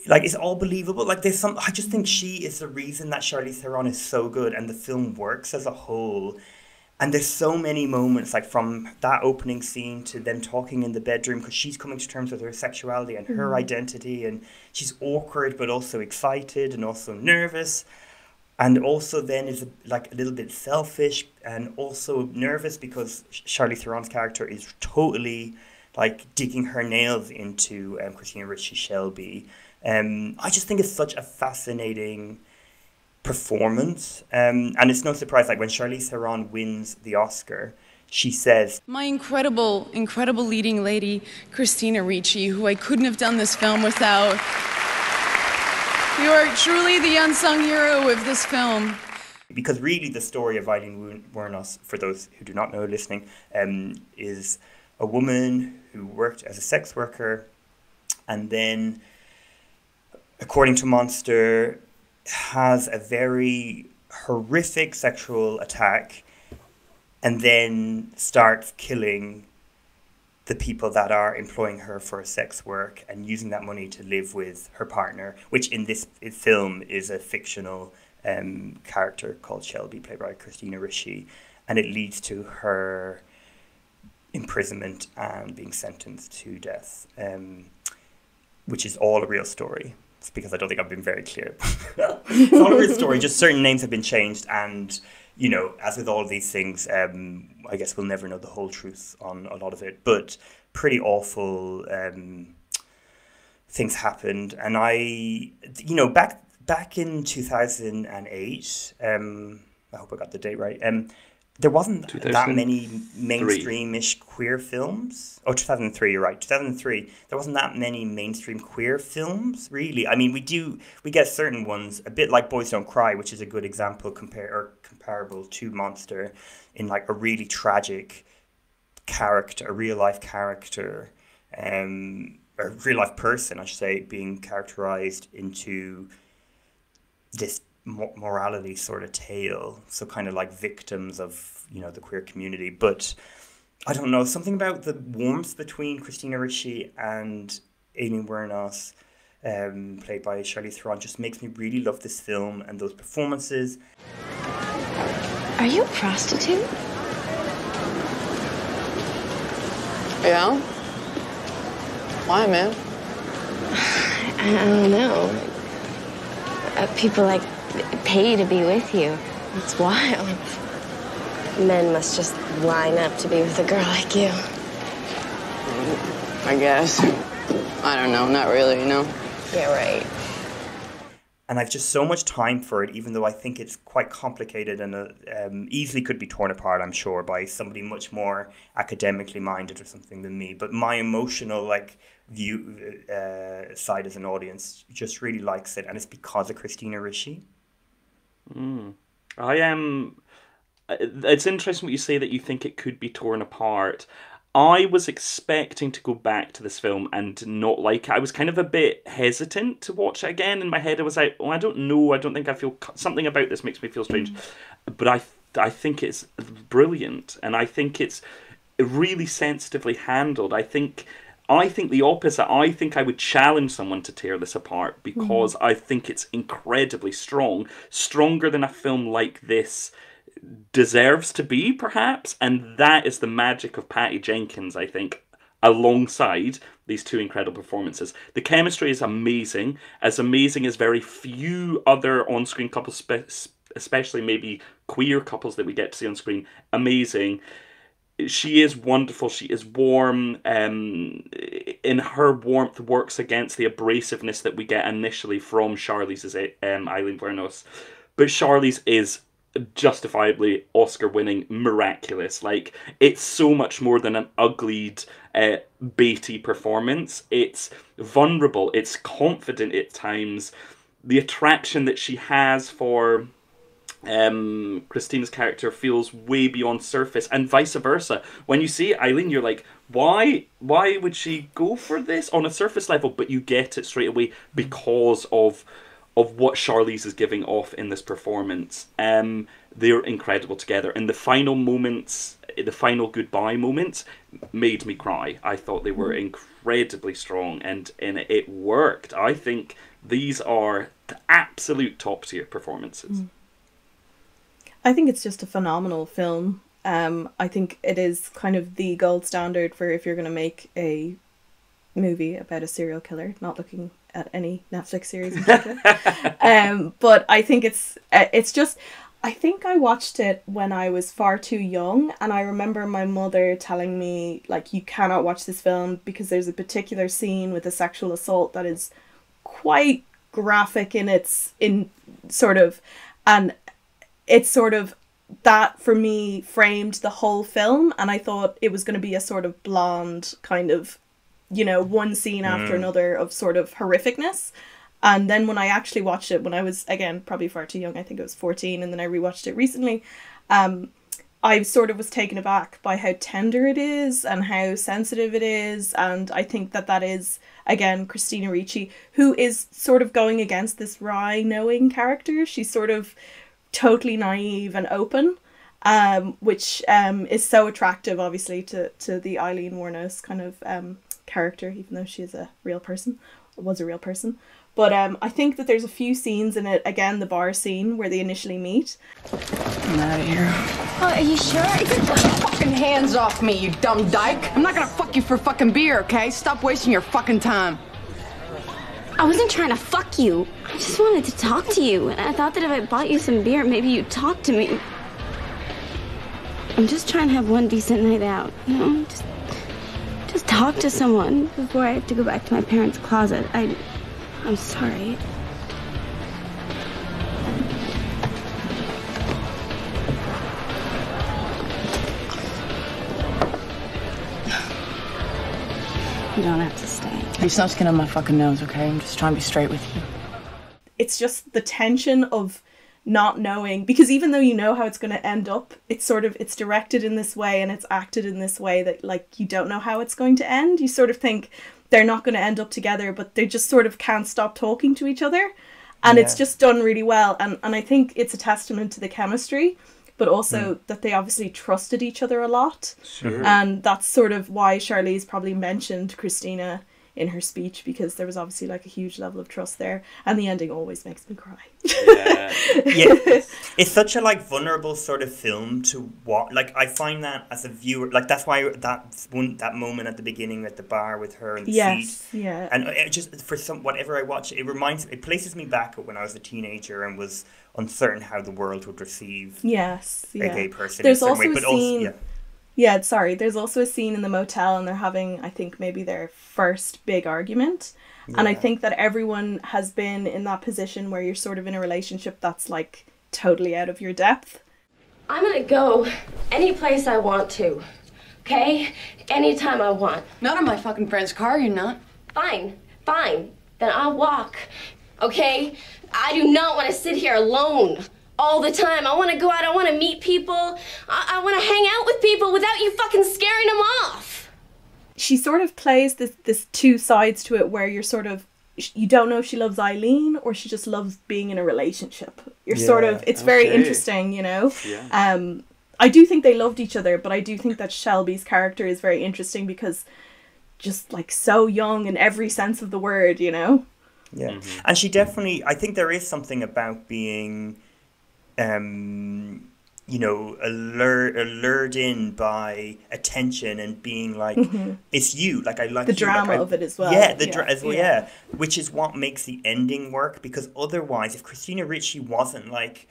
like, it's all believable. Like, there's some, I just think she is the reason that Charlize Theron is so good and the film works as a whole. And there's so many moments, like, from that opening scene to them talking in the bedroom, because she's coming to terms with her sexuality and her mm. identity, and she's awkward but also excited and also nervous, and also then is, like, a little bit selfish and also nervous because Charlize Theron's character is totally, like, digging her nails into um, Christina Ricci Shelby. Um, I just think it's such a fascinating... performance, um, and it's no surprise, like, when Charlize Theron wins the Oscar, she says, my incredible, incredible leading lady, Christina Ricci, who I couldn't have done this film without. You are truly the unsung hero of this film. Because really the story of Aileen Wuornos, for those who do not know listening, um, is a woman who worked as a sex worker, and then, according to Monster, has a very horrific sexual attack and then starts killing the people that are employing her for sex work and using that money to live with her partner, which in this film is a fictional um, character called Shelby, played by Christina Ricci. And it leads to her imprisonment and being sentenced to death, um, which is all a real story. It's because I don't think I've been very clear. It's all a real story, just certain names have been changed. And, you know, as with all of these things, um, I guess we'll never know the whole truth on a lot of it. But pretty awful um, things happened. And I, you know, back back in two thousand eight, um, I hope I got the date right, um, there wasn't that many mainstream-ish queer films. Oh, two thousand three, you're right. two thousand three, there wasn't that many mainstream queer films, really. I mean, we do, we get certain ones, a bit like Boys Don't Cry, which is a good example compare or comparable to Monster in, like, a really tragic character, a real-life character, um, a real-life person, I should say, being characterized into this morality sort of tale, so kind of like victims of, you know, the queer community. But I don't know, something about the warmth between Christina Ricci and Aileen Wuornos, um, played by Charlize Theron, just makes me really love this film and those performances. Are you a prostitute? Yeah. Why, man? I don't know. People, like, pay to be with you. It's wild. Men must just line up to be with a girl like you. I guess. I don't know. Not really, you know? Yeah, right. And I've just so much time for it, even though I think it's quite complicated and uh, um, easily could be torn apart, I'm sure, by somebody much more academically minded or something than me. But my emotional, like, view uh, side as an audience just really likes it. And it's because of Christina Ricci. Mm. I am... Um, it's interesting what you say that you think it could be torn apart. I was expecting to go back to this film and not like it. I was kind of a bit hesitant to watch it again. In my head, I was like, oh, I don't know. I don't think I feel... Something about this makes me feel strange. But I, I think it's brilliant. And I think it's really sensitively handled. I think... I think the opposite. I think I would challenge someone to tear this apart because mm-hmm. I think it's incredibly strong. Stronger than a film like this deserves to be, perhaps. And that is the magic of Patty Jenkins, I think, alongside these two incredible performances. The chemistry is amazing. As amazing as very few other on-screen couples, spe- especially maybe queer couples that we get to see on screen. Amazing. She is wonderful. She is warm. Um, in her warmth works against the abrasiveness that we get initially from Charlize's um, Aileen Wuornos. But Charlize is justifiably Oscar-winning, miraculous. Like, it's so much more than an uglied, uh, baity performance. It's vulnerable. It's confident at times. The attraction that she has for... Um, Christina's character feels way beyond surface, and vice versa. When you see Aileen, you're like, why why would she go for this on a surface level? But you get it straight away because of of what Charlize is giving off in this performance. Um, they're incredible together. And the final moments, the final goodbye moments, made me cry. I thought they were incredibly strong, and, and it worked. I think these are the absolute top tier performances. Mm. I think it's just a phenomenal film. Um, I think it is kind of the gold standard for if you're going to make a movie about a serial killer, not looking at any Netflix series in particular. um, but I think it's, it's just, I think I watched it when I was far too young, and I remember my mother telling me, like, you cannot watch this film because there's a particular scene with a sexual assault that is quite graphic in its, in sort of, and it's sort of that for me framed the whole film, and I thought it was going to be a sort of blonde kind of, you know, one scene after mm. another of sort of horrificness. And then when I actually watched it, when I was, again, probably far too young, I think I was fourteen, and then I rewatched it recently, um, I sort of was taken aback by how tender it is and how sensitive it is. And I think that that is, again, Christina Ricci, who is sort of going against this wry, knowing character. She's sort of... totally naive and open, um, which um, is so attractive, obviously, to, to the Aileen Wuornos kind of um, character, even though she is a real person, was a real person. But um, I think that there's a few scenes in it, again, the bar scene where they initially meet. I'm out of here. Oh, are you sure? Get your fucking hands off me, you dumb dyke. I'm not gonna fuck you for fucking beer, okay? Stop wasting your fucking time. I wasn't trying to fuck you. I just wanted to talk to you. And I thought that if I bought you some beer, maybe you'd talk to me. I'm just trying to have one decent night out, you know? Just, just talk to someone before I have to go back to my parents' closet. I, I'm sorry. You don't have to stay. It's not skin on my fucking nose, okay? I'm just trying to be straight with you. It's just the tension of not knowing, because even though you know how it's going to end up, it's sort of, it's directed in this way and it's acted in this way that, like, you don't know how it's going to end. You sort of think they're not going to end up together, but they just sort of can't stop talking to each other. And yeah. It's just done really well. And, and I think it's a testament to the chemistry, but also mm. that they obviously trusted each other a lot. Sure. And that's sort of why Charlize probably mentioned Christina in her speech, because there was obviously like a huge level of trust there, and the ending always makes me cry. Yeah, yeah. It's such a like vulnerable sort of film to watch. Like I find that as a viewer, like that's why that one that moment at the beginning at the bar with her and the yes, seat, yeah, and it just for some whatever I watch, it reminds it places me back when I was a teenager and was uncertain how the world would receive yes, yeah. a gay person. There's in also way, but a scene. Also, yeah. Yeah, sorry. There's also a scene in the motel and they're having, I think, maybe their first big argument. Yeah. And I think that everyone has been in that position where you're sort of in a relationship that's like totally out of your depth. I'm gonna go any place I want to, okay? Anytime I want. Not on my fucking friend's car, you're not. Fine, fine. Then I'll walk, okay? I do not want to sit here alone. All the time. I want to go out. I want to meet people. I, I want to hang out with people without you fucking scaring them off. She sort of plays this, this two sides to it where you're sort of, you don't know if she loves Aileen or she just loves being in a relationship. You're yeah, sort of, it's okay. very interesting, you know. Yeah. Um, I do think they loved each other, but I do think that Shelby's character is very interesting because just like so young in every sense of the word, you know. Yeah. Mm-hmm. And she definitely, I think there is something about being... Um, you know, alert, allured in by attention and being like, mm-hmm. it's you, like I like the you. drama like, I, of it as well. Yeah, the yeah. Dra as well, yeah. yeah, which is what makes the ending work, because otherwise, if Christina Ricci wasn't like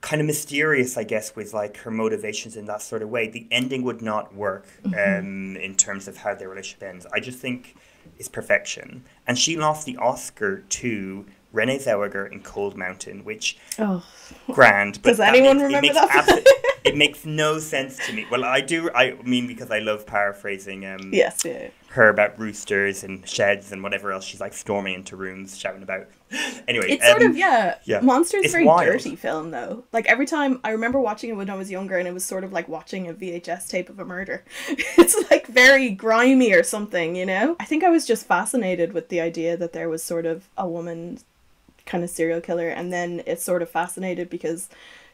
kind of mysterious, I guess, with like her motivations in that sort of way, the ending would not work mm-hmm. um, in terms of how their relationship ends. I just think it's perfection, and she lost the Oscar to Renee Zellweger in Cold Mountain, which oh. grand. But does anyone that makes, remember it makes that? It makes no sense to me. Well, I do. I mean, because I love paraphrasing. Um, yes, yeah. Her about roosters and sheds and whatever else. She's like storming into rooms, shouting about. Anyway, it's um, sort of yeah. yeah. Monsters is a very wild. dirty film, though. Like every time I remember watching it when I was younger, and it was sort of like watching a V H S tape of a murder. It's like very grimy or something, you know. I think I was just fascinated with the idea that there was sort of a woman. Kind of serial killer, and then it sort of fascinated because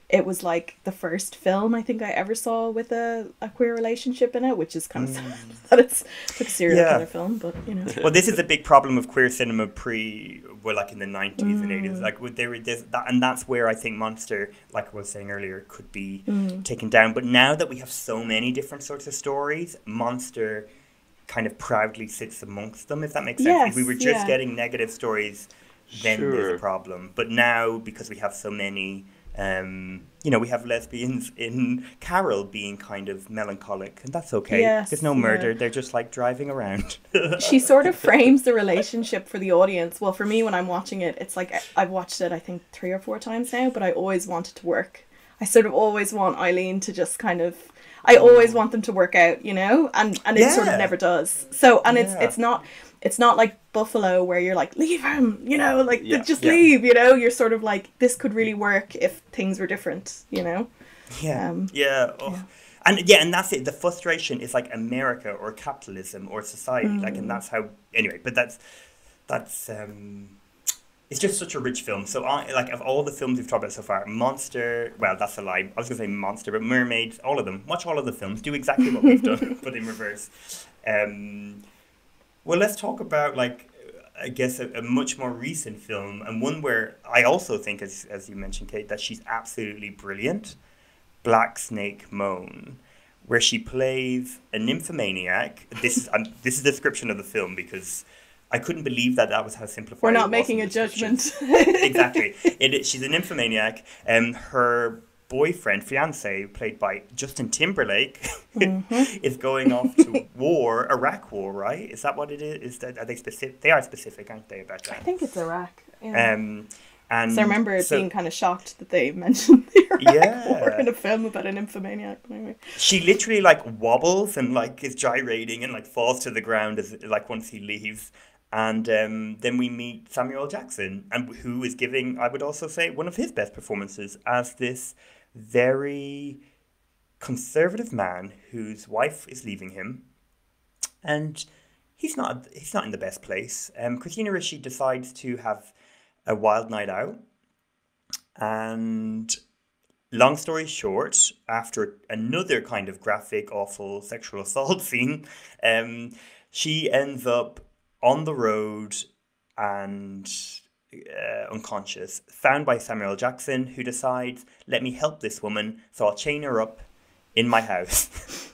it was like the first film I think I ever saw with a, a queer relationship in it, which is kind of mm. sad that it's like a serial yeah. killer film, but you know. Well, this is a big problem of queer cinema pre, well, like in the nineties mm. and eighties, like would there this that, and that's where I think Monster, like I was saying earlier, could be mm. taken down. But now that we have so many different sorts of stories, Monster kind of proudly sits amongst them, if that makes sense. Yes, if we were just yeah. getting negative stories. Then sure. there's a problem. But now, because we have so many, um, you know, we have lesbians in Carol being kind of melancholic, and that's okay. Yes, there's no murder. Yeah. They're just like driving around. She sort of frames the relationship for the audience. Well, for me, when I'm watching it, it's like I've watched it, I think, three or four times now, but I always want it to work. I sort of always want Aileen to just kind of, I always want them to work out, you know, and, and it yeah. sort of never does. So, and yeah. it's it's not... It's not like Buffalo where you're like, leave him, you know, like yeah, just yeah. leave, you know, you're sort of like, this could really work if things were different, you know? Yeah. Um, yeah. Oh. yeah. And yeah, and that's it. The frustration is like America or capitalism or society. Mm. Like, and that's how, anyway, but that's, that's, um, it's just such a rich film. So I, like of all the films we've talked about so far, Monster, well, that's a lie. I was gonna say Monster, but Mermaids, all of them, watch all of the films, do exactly what we've done, but in reverse. Um, Well, let's talk about, like, I guess a, a much more recent film, and one where I also think, as, as you mentioned, Kate, that she's absolutely brilliant, Black Snake Moan, where she plays a nymphomaniac. This is um, this is the description of the film, because I couldn't believe that that was how simplified We're not making a judgment. Exactly. It, it, she's a nymphomaniac, and her boyfriend, fiance, played by Justin Timberlake, mm-hmm. is going off to war, Iraq war, right? Is that what it is? Is that are they specific? They are specific, aren't they? About that, I think it's Iraq. Yeah. Um, and so I remember so, being kind of shocked that they mentioned the Iraq yeah. war in a film about an nymphomaniac. Maybe. She literally like wobbles and like is gyrating and like falls to the ground as like once he leaves. And um, then we meet Samuel L. Jackson, and who is giving, I would also say, one of his best performances as this very conservative man whose wife is leaving him, and he's not he's not in the best place. Um, Christina Ricci decides to have a wild night out, and long story short, after another kind of graphic, awful sexual assault scene, um, she ends up on the road and uh, unconscious, found by Samuel L. Jackson, who decides, let me help this woman, so I'll chain her up in my house.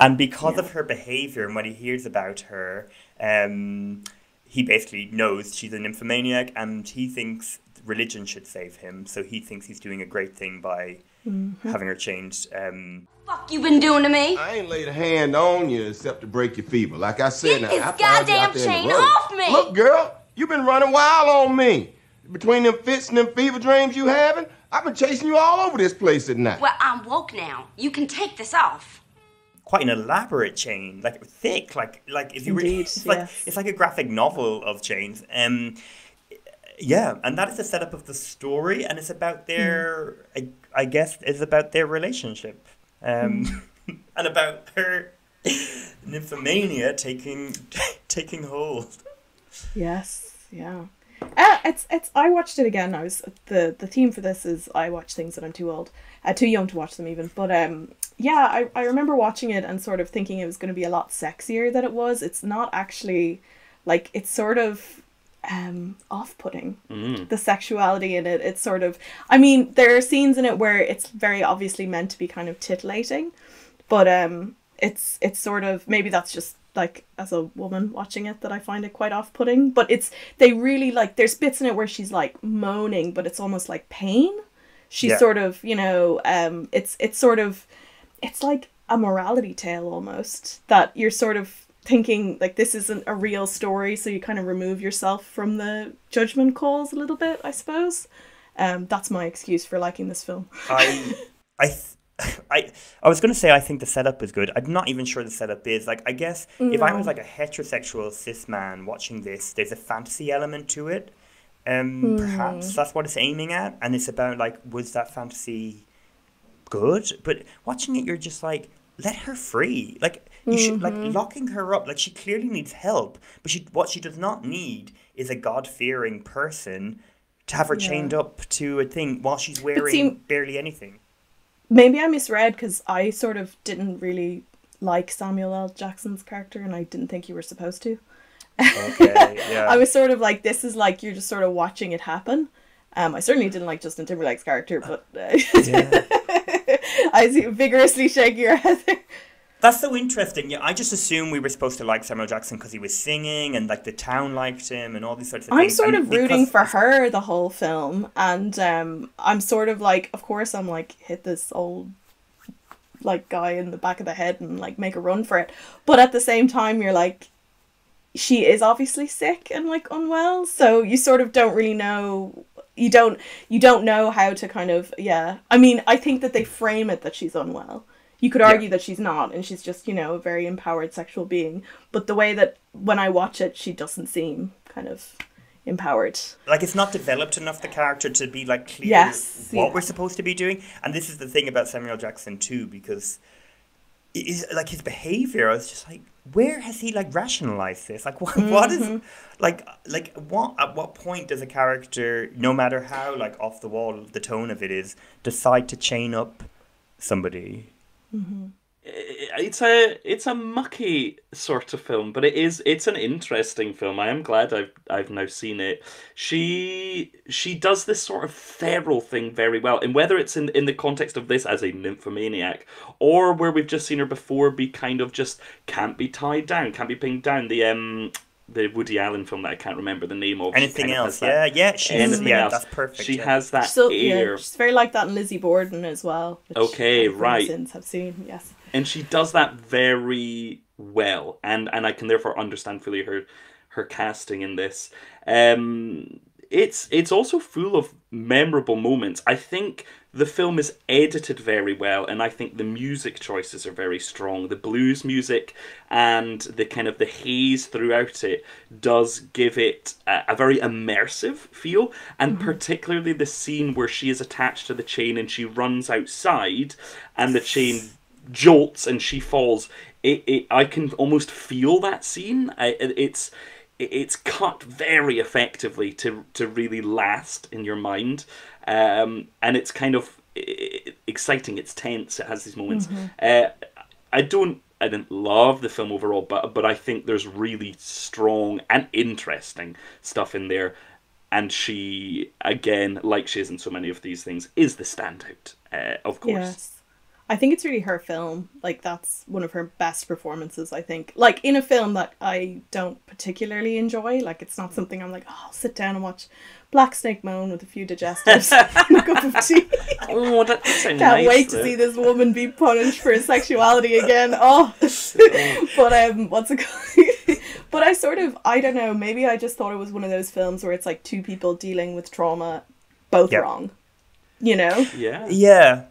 And because yeah. of her behaviour and what he hears about her, um, he basically knows she's a nymphomaniac, and he thinks religion should save him. So he thinks he's doing a great thing by mm-hmm. having her changed. Um, Fuck you been doing to me? I ain't laid a hand on you except to break your fever. Like I said, get now, his goddamn chain off me! Look, girl, you've been running wild on me. Between them fits and them fever dreams you having, I've been chasing you all over this place at night. Well, I'm woke now. You can take this off. Quite an elaborate chain, like thick, like like if you read, it's like yes. it's like a graphic novel of chains. Um, yeah, and that is the setup of the story, and it's about their, mm. I, I guess, it's about their relationship, um, mm. and about her nymphomania taking taking hold. Yes, yeah, uh, it's it's. I watched it again. I was the the theme for this is I watch things that I'm too old, uh, too young to watch them even, but um. Yeah, I, I remember watching it and sort of thinking it was going to be a lot sexier than it was. It's not actually, like, it's sort of um, off-putting, mm. the sexuality in it. It's sort of, I mean, there are scenes in it where it's very obviously meant to be kind of titillating, but um, it's it's sort of, maybe that's just, like, as a woman watching it that I find it quite off-putting. But it's, they really, like, there's bits in it where she's, like, moaning, but it's almost like pain. She's yeah. sort of, you know, um, it's it's sort of... It's like a morality tale almost, that you're sort of thinking like this isn't a real story, so you kind of remove yourself from the judgment calls a little bit, I suppose. Um, that's my excuse for liking this film. I, I, th- I, I was going to say I think the setup is good. I'm not even sure the setup is. Like, I guess no. if I was like a heterosexual cis man watching this, there's a fantasy element to it. Um, mm. Perhaps that's what it's aiming at, and it's about like, was that fantasy good? But watching it, you're just like, let her free. Like, you mm-hmm. should, like, locking her up, like, she clearly needs help, but she what she does not need is a God-fearing person to have her yeah. chained up to a thing while she's wearing see, barely anything. Maybe I misread, because I sort of didn't really like Samuel L. Jackson's character, and I didn't think you were supposed to. Okay, yeah. I was sort of like, this is like, you're just sort of watching it happen. Um, I certainly didn't like Justin Timberlake's character, but... Uh, yeah. I see vigorously shaking your head there. That's so interesting. Yeah, I just assumed we were supposed to like Samuel Jackson because he was singing and like the town liked him and all these sorts of I'm things. I'm sort and of rooting for her the whole film, and um, I'm sort of like, of course I'm like, hit this old like guy in the back of the head and like make a run for it. But at the same time, you're like, she is obviously sick and like unwell, so you sort of don't really know. You don't you don't know how to kind of, yeah. I mean, I think that they frame it that she's unwell. You could argue yeah. that she's not, and she's just, you know, a very empowered sexual being. But the way that when I watch it, she doesn't seem kind of empowered. Like, it's not developed enough, the character, to be, like, clear yes, what yeah. we're supposed to be doing. And this is the thing about Samuel Jackson, too, because, it is, like, his behaviour, I was just like, where has he, like, rationalized this? Like, what, mm-hmm. what is, like, like what at what point does a character, no matter how, like, off the wall the tone of it is, decide to chain up somebody? Mm-hmm. It's a, it's a mucky sort of film, but it is, it's an interesting film. I am glad I've, I've now seen it. She, she does this sort of feral thing very well, and whether it's in, in the context of this as a nymphomaniac, or where we've just seen her before be kind of just can't be tied down, can't be pinned down. The, um, the Woody Allen film that I can't remember the name of. Anything Else, yeah, yeah. Anything Else, that's perfect. She yeah. has that so, air. Yeah, she's very like that in Lizzie Borden as well. Which okay, right. Since I've seen, yes. And she does that very well, and and I can therefore understand fully her her casting in this. Um, it's it's also full of memorable moments. I think the film is edited very well, and I think the music choices are very strong. The blues music and the kind of the haze throughout it does give it a, a very immersive feel, and mm-hmm. particularly the scene where she is attached to the chain and she runs outside and the chain jolts and she falls. It, it I can almost feel that scene. I, it's it's cut very effectively to to really last in your mind, um, and it's kind of exciting. It's tense. It has these moments. Mm-hmm. Uh, I don't I didn't love the film overall, but but I think there's really strong and interesting stuff in there. And she, again, like she is in so many of these things, is the standout, uh, of course. Yes. I think it's really her film. Like, that's one of her best performances, I think. Like, in a film that I don't particularly enjoy. Like, it's not something I'm like, oh, I'll sit down and watch Black Snake Moan with a few digestives and a cup of tea. Oh, that sounds nice. Can't wait though. To see this woman be punished for her sexuality again. Oh. But um, what's it called? But I sort of, I don't know, maybe I just thought it was one of those films where it's like two people dealing with trauma, both yep. wrong. You know? Yeah. Yeah.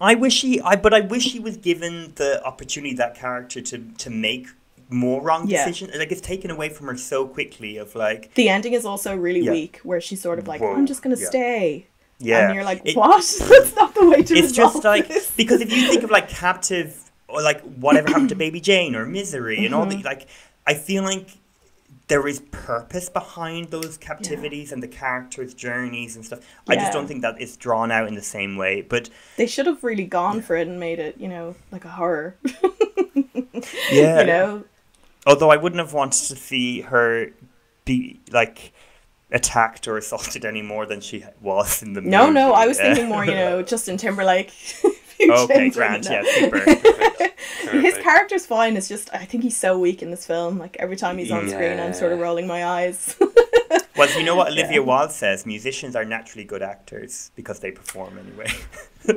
I wish he, I but I wish he was given the opportunity, that character, to to make more wrong yeah. decisions. Like, it's taken away from her so quickly. Of like, the ending is also really yeah. weak, where she's sort of like, Whoa. I'm just gonna yeah. stay. Yeah, and you're like, it, what? That's not the way to. It's just like this. Because if you think of like Captive or like Whatever Happened to Baby Jane or Misery and mm-hmm. all that, like, I feel like there is purpose behind those captivities yeah. and the characters' journeys and stuff. Yeah. I just don't think that it's drawn out in the same way. But they should have really gone yeah. for it and made it, you know, like a horror. yeah. You know? Although I wouldn't have wanted to see her be, like, attacked or assaulted any more than she was in the movie. No, no, I was thinking more, you know, Justin Timberlake. Okay, grand, yeah, super. Perfect. Perfect. His character's fine, it's just, I think he's so weak in this film. Like, every time he's on yeah. screen, I'm sort of rolling my eyes. Well, you know what Olivia yeah. Wilde says? Musicians are naturally good actors because they perform anyway.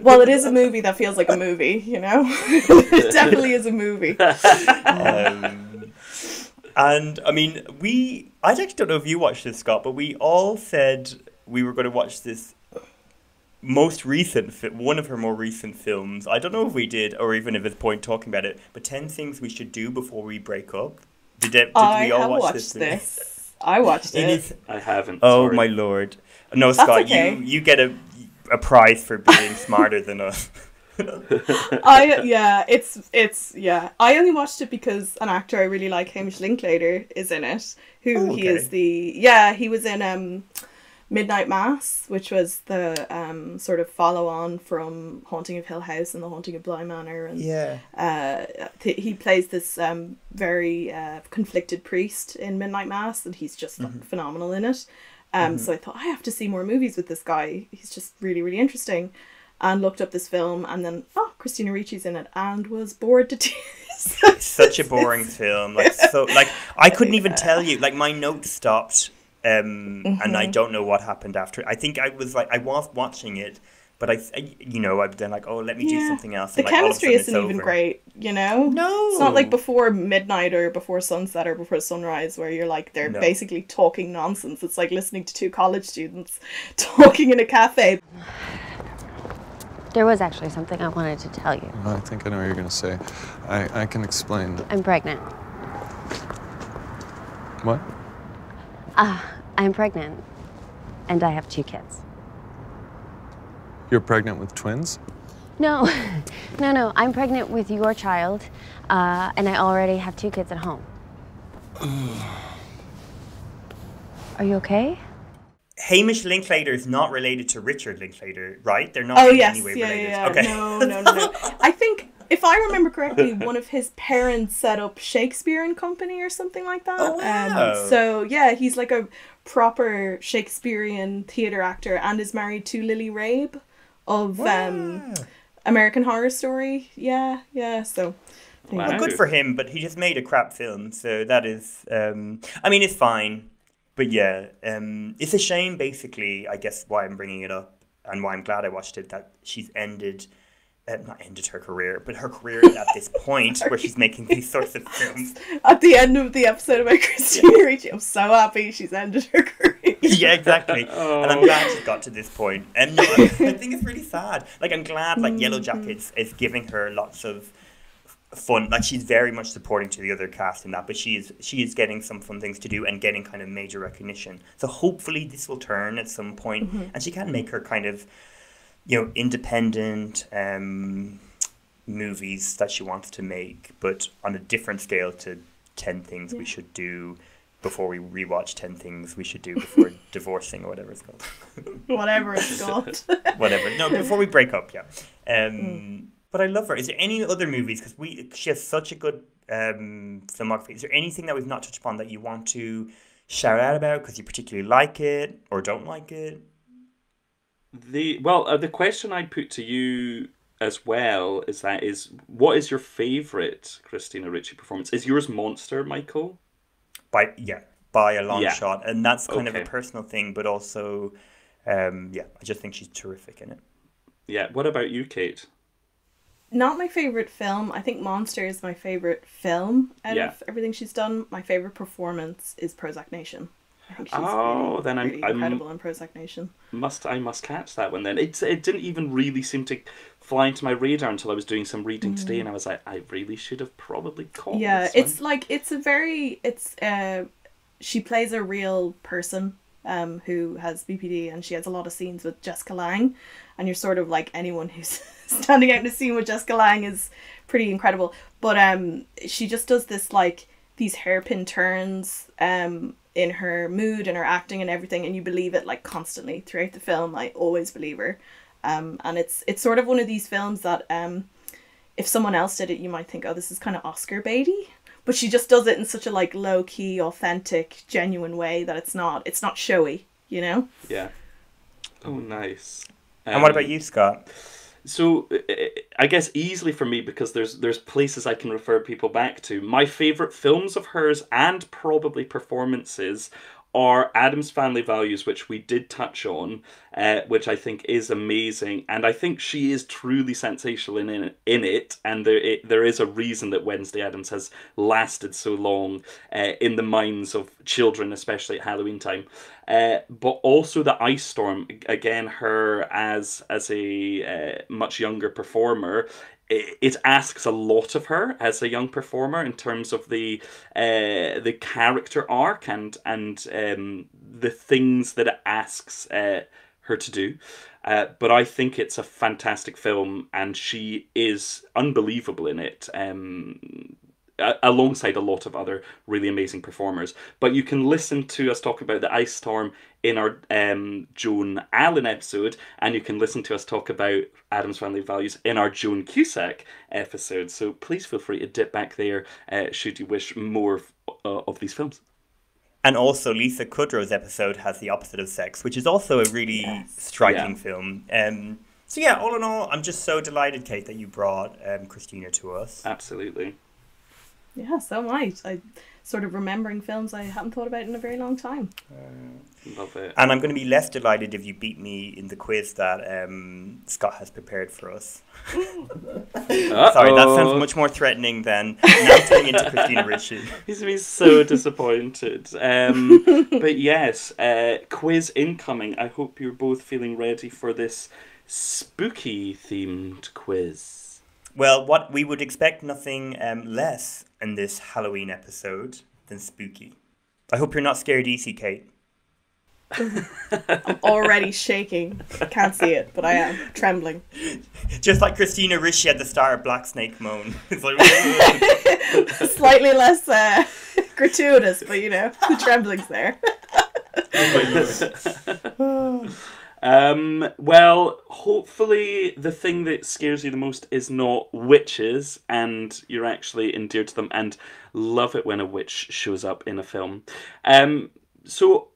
Well, it is a movie that feels like a movie, you know? It definitely is a movie. Um, and, I mean, we... I actually don't know if you watched this, Scott, but we all said we were going to watch this most recent fi- one of her more recent films. I don't know if we did or even if it's point talking about it, but ten Things We Should Do Before We Break Up. Did, it, did I we all have watch watched this, this? I watched it, it is... I haven't oh sorry. My lord no That's Scott okay. you you get a a prize for being smarter than us. I yeah it's it's yeah I only watched it because an actor I really like, Hamish Linklater, is in it, who oh, okay. he is the yeah he was in um Midnight Mass, which was the um, sort of follow-on from Haunting of Hill House and The Haunting of Bly Manor. And yeah. uh, th- he plays this um, very uh, conflicted priest in Midnight Mass, and he's just mm-hmm. phenomenal in it. Um, mm-hmm. So I thought, I have to see more movies with this guy. He's just really, really interesting. And looked up this film, and then, oh, Christina Ricci's in it, and was bored to tears. Such a boring film. Like, so, like, I couldn't even yeah. tell you. Like, my notes stopped. Um, mm-hmm. And I don't know what happened after. I think I was like, I was watching it, but I, I you know, I've been like, oh, let me yeah. do something else. And the like, chemistry isn't even over. Great, you know? No. It's not like before midnight or before sunset or before sunrise where you're like, they're no. basically talking nonsense. It's like listening to two college students talking in a cafe. There was actually something I wanted to tell you. I think I know what you're going to say. I, I can explain. I'm pregnant. What? Ah, uh, I'm pregnant, and I have two kids. You're pregnant with twins? No, no, no. I'm pregnant with your child, uh, and I already have two kids at home. Are you okay? Hamish Linklater is not related to Richard Linklater, right? They're not oh, in yes, any way yeah, related. Yeah, yeah. Okay. No, no, no, no. I think, if I remember correctly, one of his parents set up Shakespeare and Company or something like that. Oh, wow. Um, so, yeah, he's like a proper Shakespearean theatre actor and is married to Lily Rabe of wow. um, American Horror Story. Yeah, yeah, so... Wow. Well, good for him, but he just made a crap film, so that is... Um, I mean, it's fine, but yeah, um, it's a shame, basically, I guess, why I'm bringing it up and why I'm glad I watched it, that she's ended... Uh, not ended her career, but her career at this point where she's making these sorts of films. At the end of the episode about Christina Ricci, I'm so happy she's ended her career. Yeah, exactly. Oh. And I'm glad she got to this point. And no, I, I think it's really sad. Like, I'm glad, like, Yellow Jackets is giving her lots of fun. Like, she's very much supporting to the other cast in that, but she is, she is getting some fun things to do and getting kind of major recognition. So hopefully this will turn at some point, mm-hmm. and she can make her kind of, you know, independent um, movies that she wants to make, but on a different scale to ten Things yeah. We Should Do Before We Rewatch, ten Things We Should Do Before Divorcing, or whatever it's called. Whatever it's called. Whatever. No, Before We Break Up, yeah. Um, mm. But I love her. Is there any other movies? Because we she has such a good um, filmography. Is there anything that we've not touched upon that you want to shout out about because you particularly like it or don't like it? The well, uh, the question I put to you as well is that is what is your favorite Christina Ricci performance? Is yours Monster, Michael? By yeah, by a long yeah. shot, and that's kind okay. of a personal thing, but also, um, yeah, I just think she's terrific in it. Yeah. What about you, Kate? Not my favorite film. I think Monster is my favorite film out yeah. of everything she's done. My favorite performance is Prozac Nation. I think she's oh, really, then I'm, really I'm incredible in Prozac Nation. Must I must catch that one then? It it didn't even really seem to fly into my radar until I was doing some reading mm. today, and I was like, I really should have probably caught. Yeah, this it's one. like it's a very it's uh, she plays a real person um who has B P D, and she has a lot of scenes with Jessica Lange, and you're sort of like anyone who's standing out in a scene with Jessica Lange is pretty incredible. But um, she just does this like these hairpin turns um. in her mood and her acting and everything, and you believe it like constantly throughout the film. I always believe her, um, and it's it's sort of one of these films that um, if someone else did it, you might think, oh, this is kind of Oscar baity, but she just does it in such a like low key, authentic, genuine way that it's not it's not showy, you know. Yeah. Oh, nice. Um, and what about you, Scott? So I guess easily for me, because there's there's places I can refer people back to. My favourite films of hers and probably performances are Addams Family Values, which we did touch on, uh, which I think is amazing. And I think she is truly sensational in, in, in it. And there it, there is a reason that Wednesday Addams has lasted so long uh, in the minds of children, especially at Halloween time. Uh, but also The Ice Storm, again, her as, as a uh, much younger performer, it asks a lot of her as a young performer in terms of the uh, the character arc and and um, the things that it asks uh, her to do. Uh, but I think it's a fantastic film, and she is unbelievable in it, um, alongside a lot of other really amazing performers. But you can listen to us talk about The Ice Storm in our um, Joan Allen episode, and you can listen to us talk about Addams Family Values in our Joan Cusack episode. So please feel free to dip back there uh, should you wish more of, uh, of these films. And also Lisa Kudrow's episode has The Opposite of Sex, which is also a really yes. striking yeah. film. Um, so yeah, all in all, I'm just so delighted, Kate, that you brought um, Christina to us. Absolutely. Yeah, so might. I sort of remembering films I haven't thought about in a very long time. Uh, love it. And I'm going to be less delighted if you beat me in the quiz that um, Scott has prepared for us. Sorry, that sounds much more threatening than melting into Christina Ricci. He's been so disappointed. Um, but yes, uh, quiz incoming. I hope you're both feeling ready for this spooky-themed quiz. Well, what we would expect nothing um, less in this Halloween episode than spooky. I hope you're not scared easy, Kate. I'm already shaking. Can't see it, but I am trembling. Just like Christina Ricci at the start of Black Snake Moan. It's like slightly less uh, gratuitous, but you know, the trembling's there. Oh, Um, well, hopefully the thing that scares you the most is not witches, and you're actually endeared to them and love it when a witch shows up in a film. Um, so,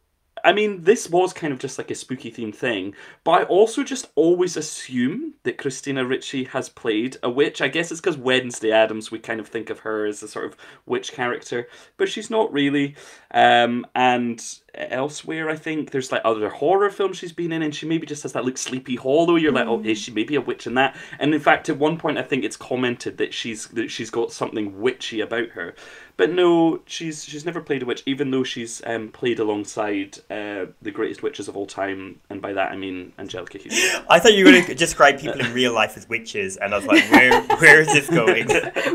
I mean, this was kind of just like a spooky themed thing, but I also just always assume that Christina Ricci has played a witch. I guess it's because Wednesday Addams, we kind of think of her as a sort of witch character, but she's not really. Um, and elsewhere, I think there's like other horror films she's been in, and she maybe just has that look, Sleepy Hollow. You're mm. like, oh, is she maybe a witch in that? And in fact, at one point, I think it's commented that she's that she's got something witchy about her. But no, she's she's never played a witch, even though she's um, played alongside uh, the greatest witches of all time, and by that I mean Anjelica Huston. I thought you were going to describe people in real life as witches, and I was like, where where is this going?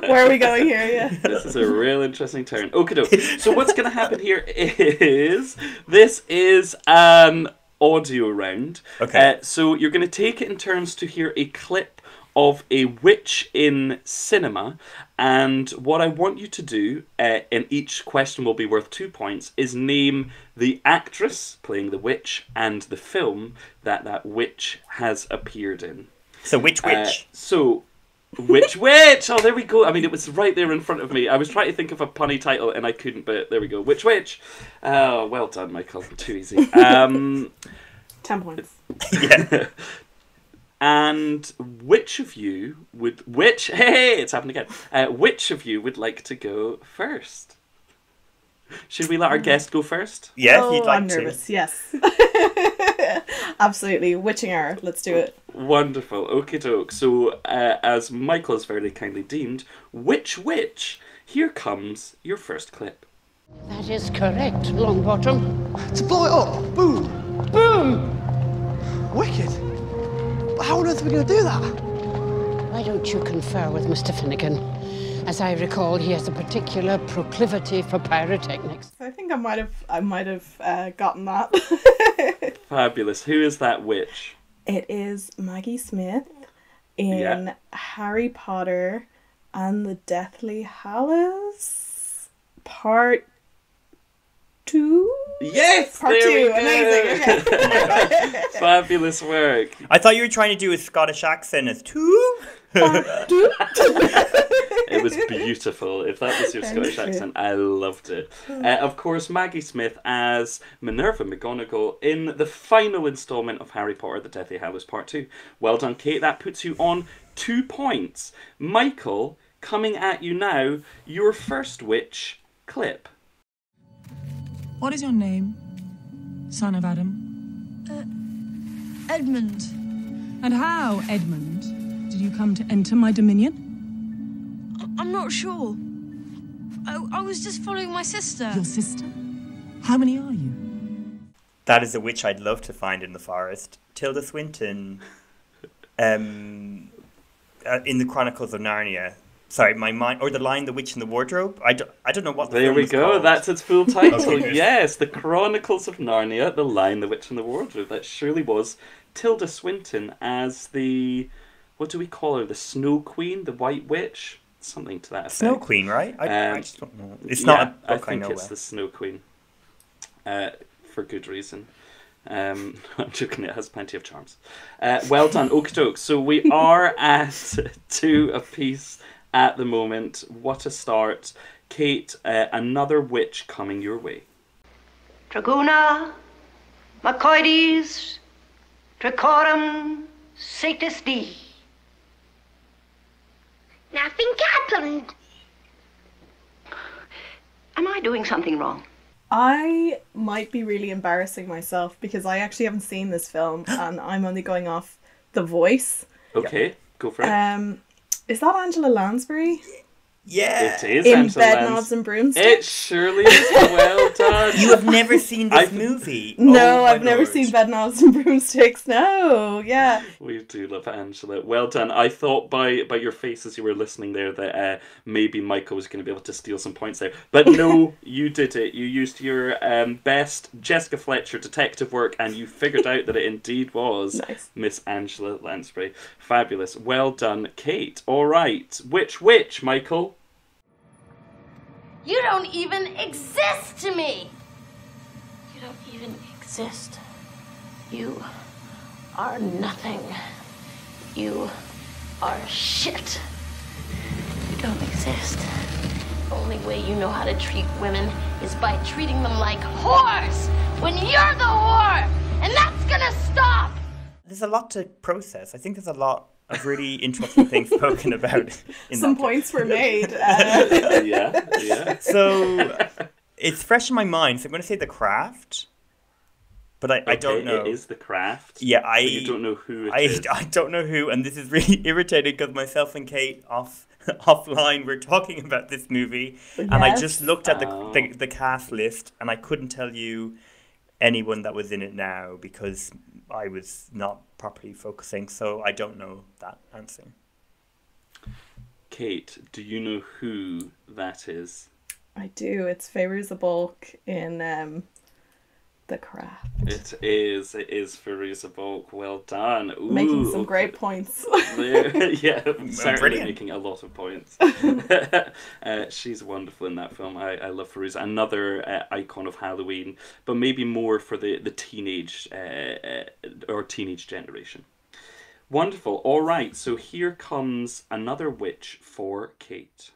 Where are we going here? Yeah, this is a real interesting turn. Okie doke. So what's going to happen here is. This is an audio round. Okay. Uh, so you're going to take it in turns to hear a clip of a witch in cinema. And what I want you to do, uh, and each question will be worth two points, is name the actress playing the witch and the film that that witch has appeared in. So which witch? Uh, so Which witch? Oh, there we go. I mean, it was right there in front of me. I was trying to think of a punny title and I couldn't, but there we go. Which witch? Oh, well done, Michael. Too easy. Um, Ten points. Yeah. And which of you would... Which... Hey, it's happened again. Uh, which of you would like to go first? Should we let our guest go first? Yeah, oh, if you'd like I'm to. I'm nervous, yes. Absolutely. Witching hour. Let's do it. Wonderful. Okie doke. So, uh, as Michael has very kindly deemed, which witch? Here comes your first clip. That is correct, Longbottom. To blow it up. Boom. Boom. Wicked. But how on earth are we going to do that? Why don't you confer with Mister Finnegan? As I recall, he has a particular proclivity for pyrotechnics. I think I might have, I might have uh, gotten that. Fabulous. Who is that witch? It is Maggie Smith in yeah. Harry Potter and the Deathly Hallows, part two. Yes, part there two. We go. Amazing. Okay. Fabulous work. I thought you were trying to do a Scottish accent as two. Part two. It was beautiful. If that was your Scottish accent, I loved it. Uh, of course, Maggie Smith as Minerva McGonagall in the final instalment of Harry Potter, The Deathly Hallows Part two. Well done, Kate. That puts you on two points. Michael, coming at you now, your first witch clip. What is your name, son of Adam? Uh, Edmund. And how, Edmund, did you come to enter my dominion? I'm not sure. I, I was just following my sister. Your sister? How many are you? That is a witch I'd love to find in the forest. Tilda Swinton. Um, uh, in the Chronicles of Narnia. Sorry, my mind... Or The Lion, the Witch, and the Wardrobe. I don't, I don't know what the There we go. Called. That's its full title. Yes, The Chronicles of Narnia, The Lion, the Witch, and the Wardrobe. That surely was Tilda Swinton as the... What do we call her? The Snow Queen? The White Witch? Something to that effect. Snow Queen, right? I, um, I just don't know. It's not yeah, a book I, I know. I think it's well. The Snow Queen. Uh, for good reason. Um, I'm joking, it has plenty of charms. Uh, well done, okie doke. So we are at two apiece at the moment. What a start. Kate, uh, another witch coming your way. Draguna, Macoides, Dracorum, Satis Dei. Nothing happened. Am I doing something wrong? I might be really embarrassing myself because I actually haven't seen this film and I'm only going off the voice. Okay, go for it. Um, is that Angela Lansbury? Yeah. It is In Angela Bed, Knobs and Broomsticks. It surely is. Well done. You have never seen this I've... movie. No, oh, I've never Lord. seen Bed, Knobs and Broomsticks. No, yeah. We do love Angela. Well done. I thought by, by your face as you were listening there that uh, maybe Michael was going to be able to steal some points there. But no, you did it. You used your um, best Jessica Fletcher detective work and you figured out that it indeed was nice. Miss Angela Lansbury. Fabulous. Well done, Kate. All right. Which, which, Michael? You don't even exist to me! You don't even exist. You are nothing. You are shit. You don't exist. The only way you know how to treat women is by treating them like whores! When you're the whore! And that's gonna stop! There's a lot to process. I think there's a lot of really interesting things spoken about. In Some points were made. Uh... yeah, yeah. So it's fresh in my mind. So I'm going to say The Craft, but I, okay, I don't know. It is The Craft. Yeah, I you don't know who. It I is. I don't know who, and this is really irritating because myself and Kate off offline we're talking about this movie, yes. and I just looked at the, oh. the the cast list, and I couldn't tell you anyone that was in it now because I was not properly focusing, so I don't know that answer. Kate, do you know who that is? I do. It's Fairuza Balk in um, The Craft. It is. It is Fairuza Balk. Well done. Ooh, making some okay. great points. yeah, I'm certainly Brilliant. making a lot of points. uh, she's wonderful in that film. I, I love Fairuza. Another uh, icon of Halloween, but maybe more for the, the teenage uh, uh, or teenage generation. Wonderful. All right, so here comes another witch for Kate.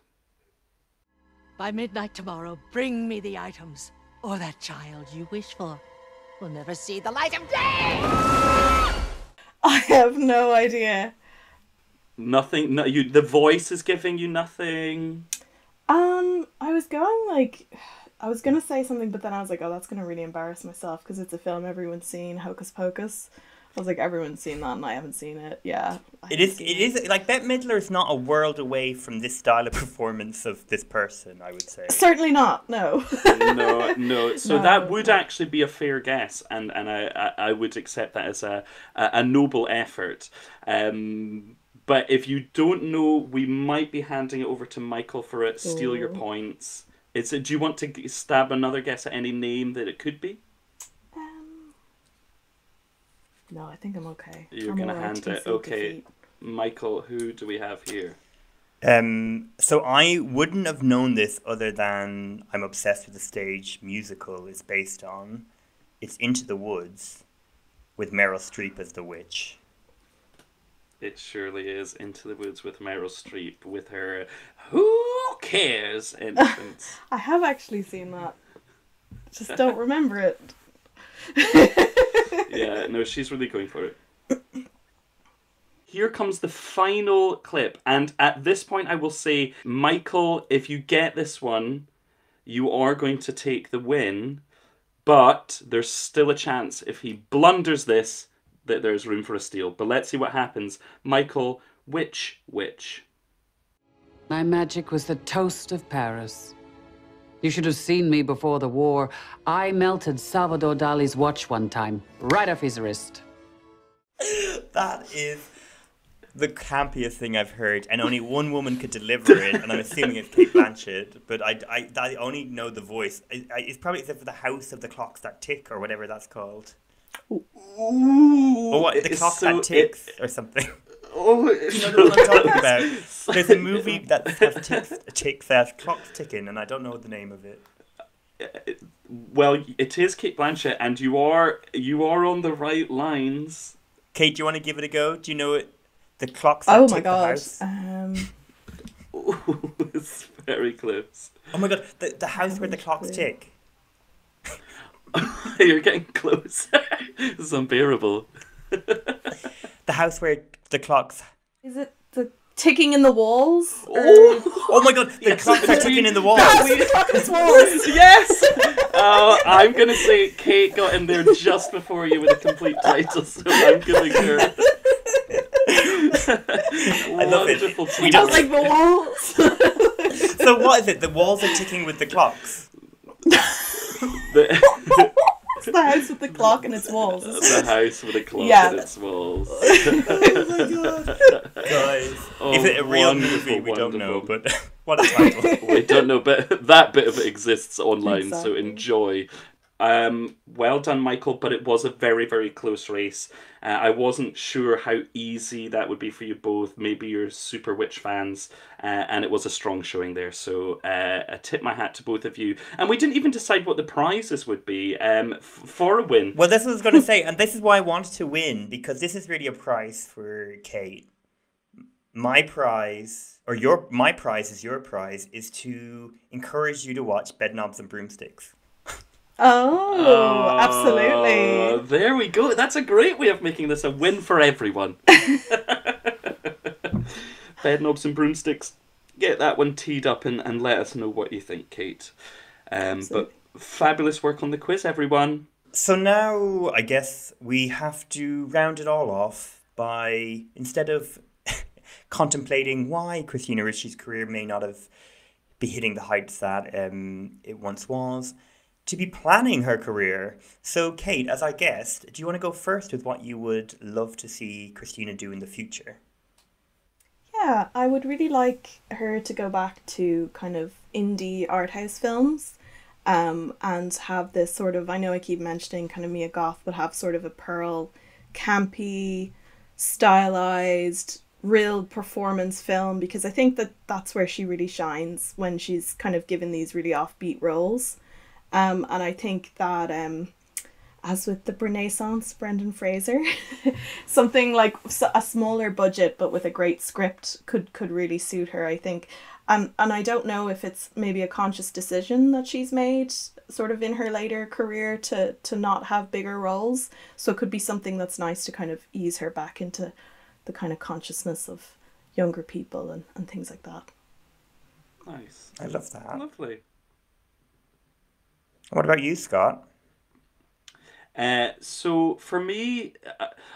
By midnight tomorrow, bring me the items, or that child you wish for will never see the light of day! I have no idea. Nothing. No, you. The voice is giving you nothing. Um, I was going like, I was gonna say something, but then I was like, oh, that's gonna really embarrass myself because it's a film everyone's seen, Hocus Pocus. I was like, everyone's seen that, and I haven't seen it. Yeah, it is. It, it is like Bette Midler is not a world away from this style of performance of this person. I would say certainly not. No. no, no. So no, that would no. actually be a fair guess, and and I I would accept that as a a noble effort. Um, but if you don't know, we might be handing it over to Michael for it. Steal Ooh. your points. It's. Do you want to stab another guess at any name that it could be? No, I think I'm okay. You're going to hand it. Okay, Michael, who do we have here? Um, so I wouldn't have known this other than I'm obsessed with the stage musical is based on. It's Into the Woods with Meryl Streep as the witch. It surely is Into the Woods with Meryl Streep with her Who Cares entrance. I have actually seen that. Just don't remember it. Yeah, no, she's really going for it. Here comes the final clip. And at this point, I will say, Michael, if you get this one, you are going to take the win. But there's still a chance if he blunders this that there's room for a steal. But let's see what happens. Michael, which witch? My magic was the toast of Paris. You should have seen me before the war. I melted Salvador Dali's watch one time, right off his wrist. That is the campiest thing I've heard, and only one woman could deliver it, and I'm assuming it's Kate Blanchett, but I, I, I only know the voice. I, I, it's probably except for The House of the Clocks That Tick, or whatever that's called. Ooh, or what, The Clock so, That Ticks, it, or something. Oh, you know what I'm talking about. There's a movie that has ticks, ticks, has clocks ticking, and I don't know the name of it. Well, it is Kate Blanchett, and you are you are on the right lines. Kate, do you want to give it a go? Do you know it? The Clocks That oh Tick my God. The House. Um... Oh, it's very close. Oh my God, the the house where the clocks tick. You're getting close. It's unbearable. The house where the clocks. Is it the ticking in the walls? Or... Oh. oh my God! The yes. clocks are ticking in the walls. The clocks walls. Yes. Uh, I'm gonna say Kate got in there just before you with a complete title, so I'm giving her. I love Wonderful it. We don't like the walls. So what is it? The walls are ticking with the clocks. the... The house with the clock and its walls. The house with a clock yeah. and its walls. Oh my God. Guys. Oh, is it a real movie? We wonderful. don't know, but what a title. We don't know, but that bit of it exists online, exactly. so enjoy. Um, well done, Michael, but it was a very, very close race. Uh, I wasn't sure how easy that would be for you both. Maybe you're super witch fans, uh, and it was a strong showing there. So uh, I tip my hat to both of you. And we didn't even decide what the prizes would be um, f for a win. Well, this was going to say, and this is why I wanted to win, because this is really a prize for Kate. My prize, or your my prize is your prize, is to encourage you to watch Bedknobs and Broomsticks. Oh, oh, absolutely. There we go. That's a great way of making this a win for everyone. Bedknobs and Broomsticks. Get that one teed up and, and let us know what you think, Kate. Um, but fabulous work on the quiz, everyone. So now I guess we have to round it all off by, instead of contemplating why Christina Ricci's career may not have been hitting the heights that um, it once was, to be planning her career. So, Kate, as our guest, do you want to go first with what you would love to see Christina do in the future? Yeah, I would really like her to go back to kind of indie art house films um, and have this sort of, I know I keep mentioning kind of Mia Goth, but have sort of a Pearl campy, stylized, real performance film, because I think that that's where she really shines when she's kind of given these really offbeat roles. Um, and I think that um, as with the Renaissance, Brendan Fraser, something like a smaller budget but with a great script could could really suit her, I think. Um, and I don't know if it's maybe a conscious decision that she's made sort of in her later career to to not have bigger roles. So it could be something that's nice to kind of ease her back into the kind of consciousness of younger people and, and things like that. Nice. I love that. Lovely. What about you, Scott? Uh, so for me,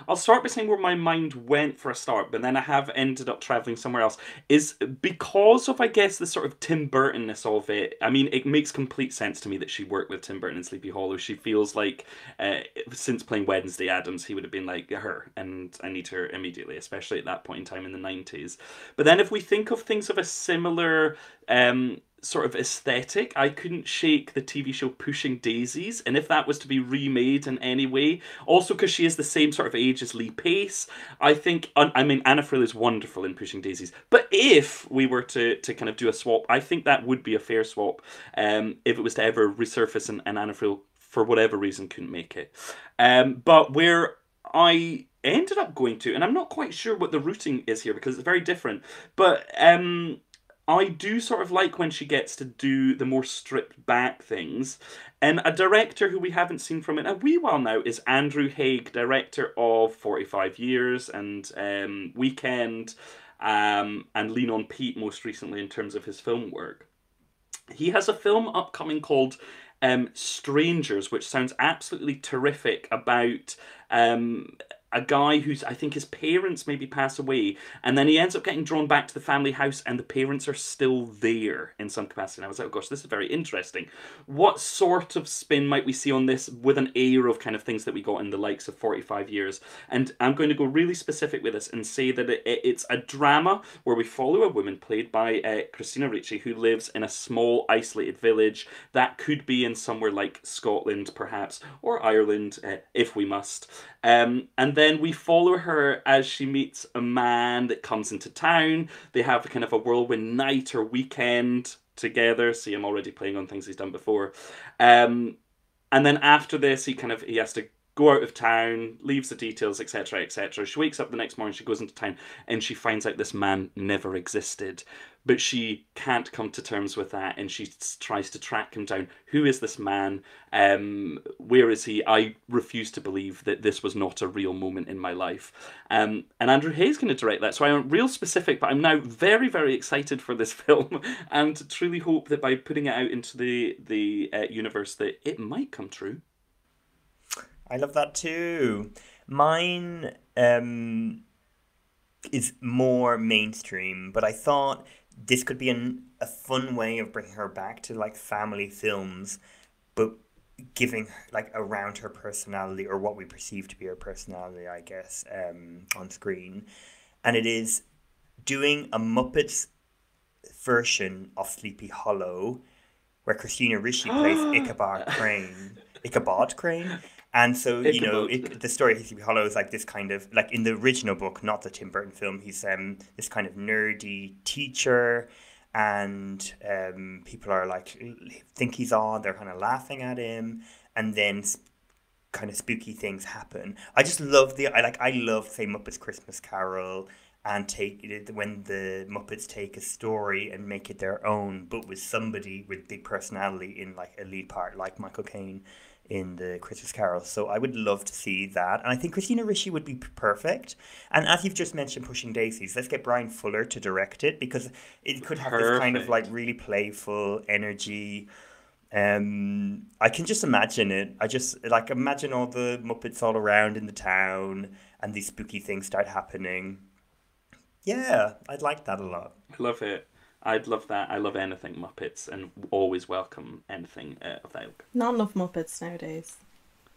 I'll start by saying where my mind went for a start, but then I have ended up travelling somewhere else, is because of, I guess, the sort of Tim Burton-ness of it. I mean, it makes complete sense to me that she worked with Tim Burton in Sleepy Hollow. She feels like, uh, since playing Wednesday Addams, he would have been like, her, and I need her immediately, especially at that point in time in the nineties. But then if we think of things of a similar... Um, sort of aesthetic, I couldn't shake the T V show Pushing Daisies, and if that was to be remade in any way, also because she is the same sort of age as Lee Pace, I think, I mean, Anna Frill is wonderful in Pushing Daisies, but if we were to, to kind of do a swap, I think that would be a fair swap, um, if it was to ever resurface and, and Anna Frill, for whatever reason, couldn't make it. Um, but where I ended up going to, and I'm not quite sure what the routing is here, because it's very different, but... Um, I do sort of like when she gets to do the more stripped back things. And a director who we haven't seen from in a wee while now is Andrew Haig, director of forty-five years and um, Weekend um, and Lean on Pete most recently in terms of his film work. He has a film upcoming called um, Strangers, which sounds absolutely terrific, about... Um, a guy who's, I think his parents maybe pass away, and then he ends up getting drawn back to the family house and the parents are still there in some capacity. And I was like, oh gosh, this is very interesting. What sort of spin might we see on this with an air of kind of things that we got in the likes of forty-five years? And I'm going to go really specific with this and say that it, it's a drama where we follow a woman played by uh, Christina Ricci, who lives in a small isolated village that could be in somewhere like Scotland perhaps, or Ireland uh, if we must. Um, and then we follow her as she meets a man that comes into town. They have a kind of a whirlwind night or weekend together. See, I'm already playing on things he's done before. Um, and then after this, he kind of he has to go out of town, leaves the details, et cetera, et cetera. She wakes up the next morning, she goes into town, and she finds out this man never existed. But she can't come to terms with that, and she tries to track him down. Who is this man? Um, where is he? I refuse to believe that this was not a real moment in my life. Um, and Andrew Hay's going to direct that, so I'm real specific, but I'm now very, very excited for this film, and truly hope that by putting it out into the, the uh, universe that it might come true. I love that too. Mine um, is more mainstream, but I thought this could be an, a fun way of bringing her back to like family films, but giving like around her personality, or what we perceive to be her personality, I guess, um, on screen. And it is doing a Muppets version of Sleepy Hollow, where Christina Ricci plays Ichabod Crane. Ichabod Crane? And so, you know, it, the story of Sleepy Hollow is like this kind of, like in the original book, not the Tim Burton film, he's um, this kind of nerdy teacher, and um, people are like, think he's odd, they're kind of laughing at him, and then sp- kind of spooky things happen. I just love the, I like, I love, say, Muppets Christmas Carol, and take it when the Muppets take a story and make it their own, but with somebody with big personality in like a lead part, like Michael Caine in the Christmas Carol. So I would love to see that, and I think Christina Ricci would be perfect. And as you've just mentioned, Pushing Daisies, let's get Brian Fuller to direct it, because it could have perfect. This kind of like really playful energy. Um, I can just imagine it. I just like imagine all the Muppets all around in the town, and these spooky things start happening. Yeah, I'd like that a lot. I love it. I'd love that. I love anything Muppets, and always welcome anything uh, of that ilk. Not love Muppets nowadays.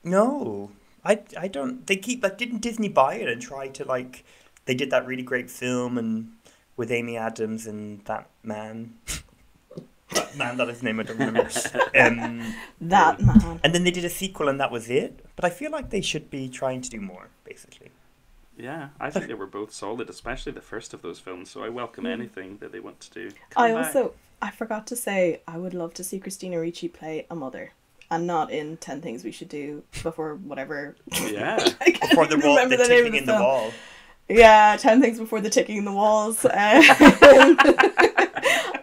No, I, I don't. They keep like didn't Disney buy it and try to like they did that really great film and with Amy Adams and that man, that man that his name I don't remember. um, that man. And then they did a sequel and that was it. But I feel like they should be trying to do more, basically. Yeah, I think they were both solid, especially the first of those films, so I welcome anything that they want to do. Come I back. also, I forgot to say, I would love to see Christina Ricci play a mother. and not in ten Things We Should Do Before Whatever. Yeah. Like, before the wall, the, the ticking in the wall. Yeah, ten Things Before the Ticking in the Walls. Um,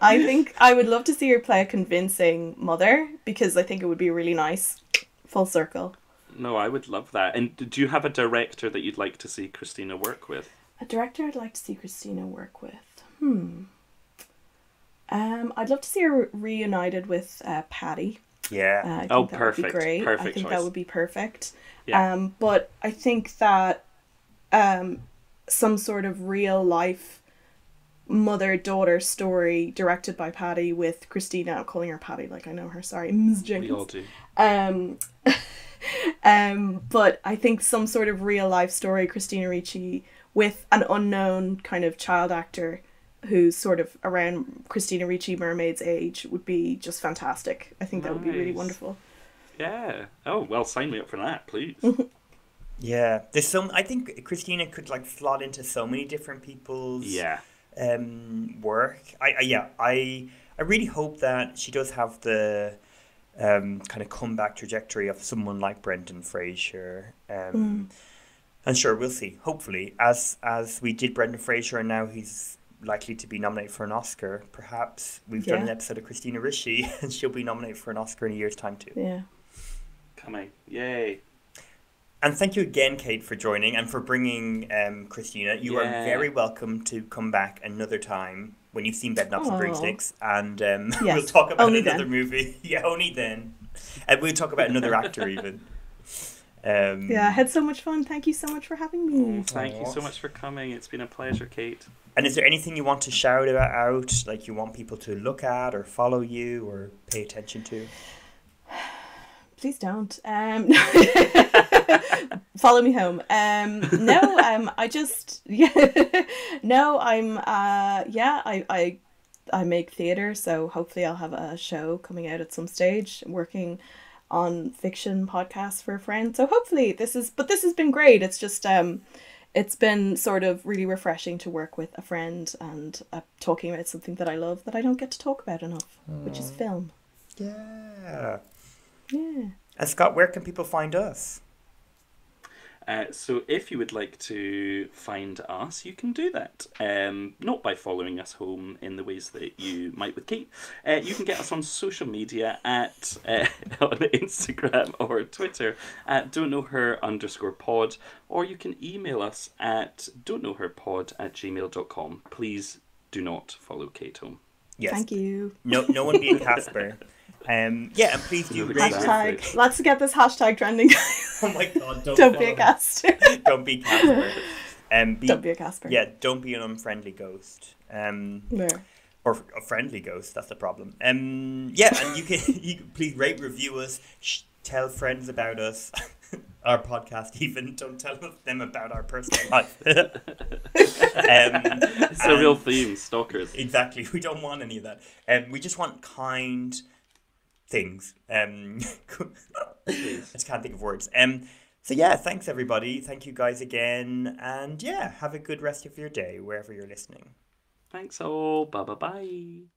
I think I would love to see her play a convincing mother, because I think it would be really nice. Full circle. No, I would love that. And do you have a director that you'd like to see Christina work with? A director I'd like to see Christina work with? Hmm. Um, I'd love to see her reunited with uh, Patty. Yeah. Uh, oh, perfect. Great. Perfect. I think choice. That would be perfect. Yeah. Um, but I think that um, some sort of real life mother-daughter story directed by Patty with Christina, I'm calling her Patty, like I know her, sorry, Miz Jenkins. We all do. Um, um, but I think some sort of real life story, Christina Ricci with an unknown kind of child actor who's sort of around Christina Ricci, Mermaid's age, would be just fantastic. I think nice. That would be really wonderful. Yeah. Oh, well, sign me up for that, please. Yeah. There's some, I think Christina could like slot into so many different people's yeah. um, work. I, I Yeah. I I really hope that she does have the um, kind of comeback trajectory of someone like Brendan Fraser. Um, mm. And sure, we'll see. Hopefully, as, as we did Brendan Fraser and now he's likely to be nominated for an Oscar, perhaps we've yeah. done an episode of Christina Ricci and she'll be nominated for an Oscar in a year's time too. Yeah. Coming. Yay. And thank you again, Kate, for joining and for bringing um, Christina. You yeah. are very welcome to come back another time when you've seen Bedknobs oh. and Broomsticks, and um, yes. we'll talk about only another then. movie. Yeah, only then. And we'll talk about another actor even. Um, yeah, I had so much fun. Thank you so much for having me. Oh, thank Aww. you so much for coming. It's been a pleasure, Kate. And is there anything you want to shout about out, like you want people to look at or follow you or pay attention to? Please don't. Um, follow me home. Um, no, um, I just, yeah, no, I'm, uh, yeah, I, I, I make theatre, so hopefully I'll have a show coming out at some stage, working on fiction podcasts for a friend. So hopefully this is, but this has been great. It's just, um, it's been sort of really refreshing to work with a friend and uh, talking about something that I love that I don't get to talk about enough, Aww. Which is film. Yeah. Yeah. And Scott, where can people find us? Uh, so if you would like to find us, you can do that. Um, not by following us home in the ways that you might with Kate. Uh, you can get us on social media at uh, on Instagram or Twitter at don't know her underscore pod, or you can email us at don't know her pod at gmail dot com. Please do not follow Kate home. Yes. Thank you. No, no one being Casper. Um, yeah, and please do rate hashtag. It. Let's get this hashtag trending. Oh my god! Don't, don't be a Casper. Don't be Casper. Um, be, don't be a Casper. Yeah, don't be an unfriendly ghost. Um, no. Or a friendly ghost. That's the problem. Um, yeah, and you can you can please rate, review us, sh tell friends about us, our podcast. Even don't tell them about our personal life. um, it's a real theme, stalkers. Exactly. We don't want any of that. Um, we just want kind. Things. Um, I just can't think of words. Um, so yeah, thanks everybody. Thank you guys again. And yeah, have a good rest of your day wherever you're listening. Thanks all. Bye bye bye.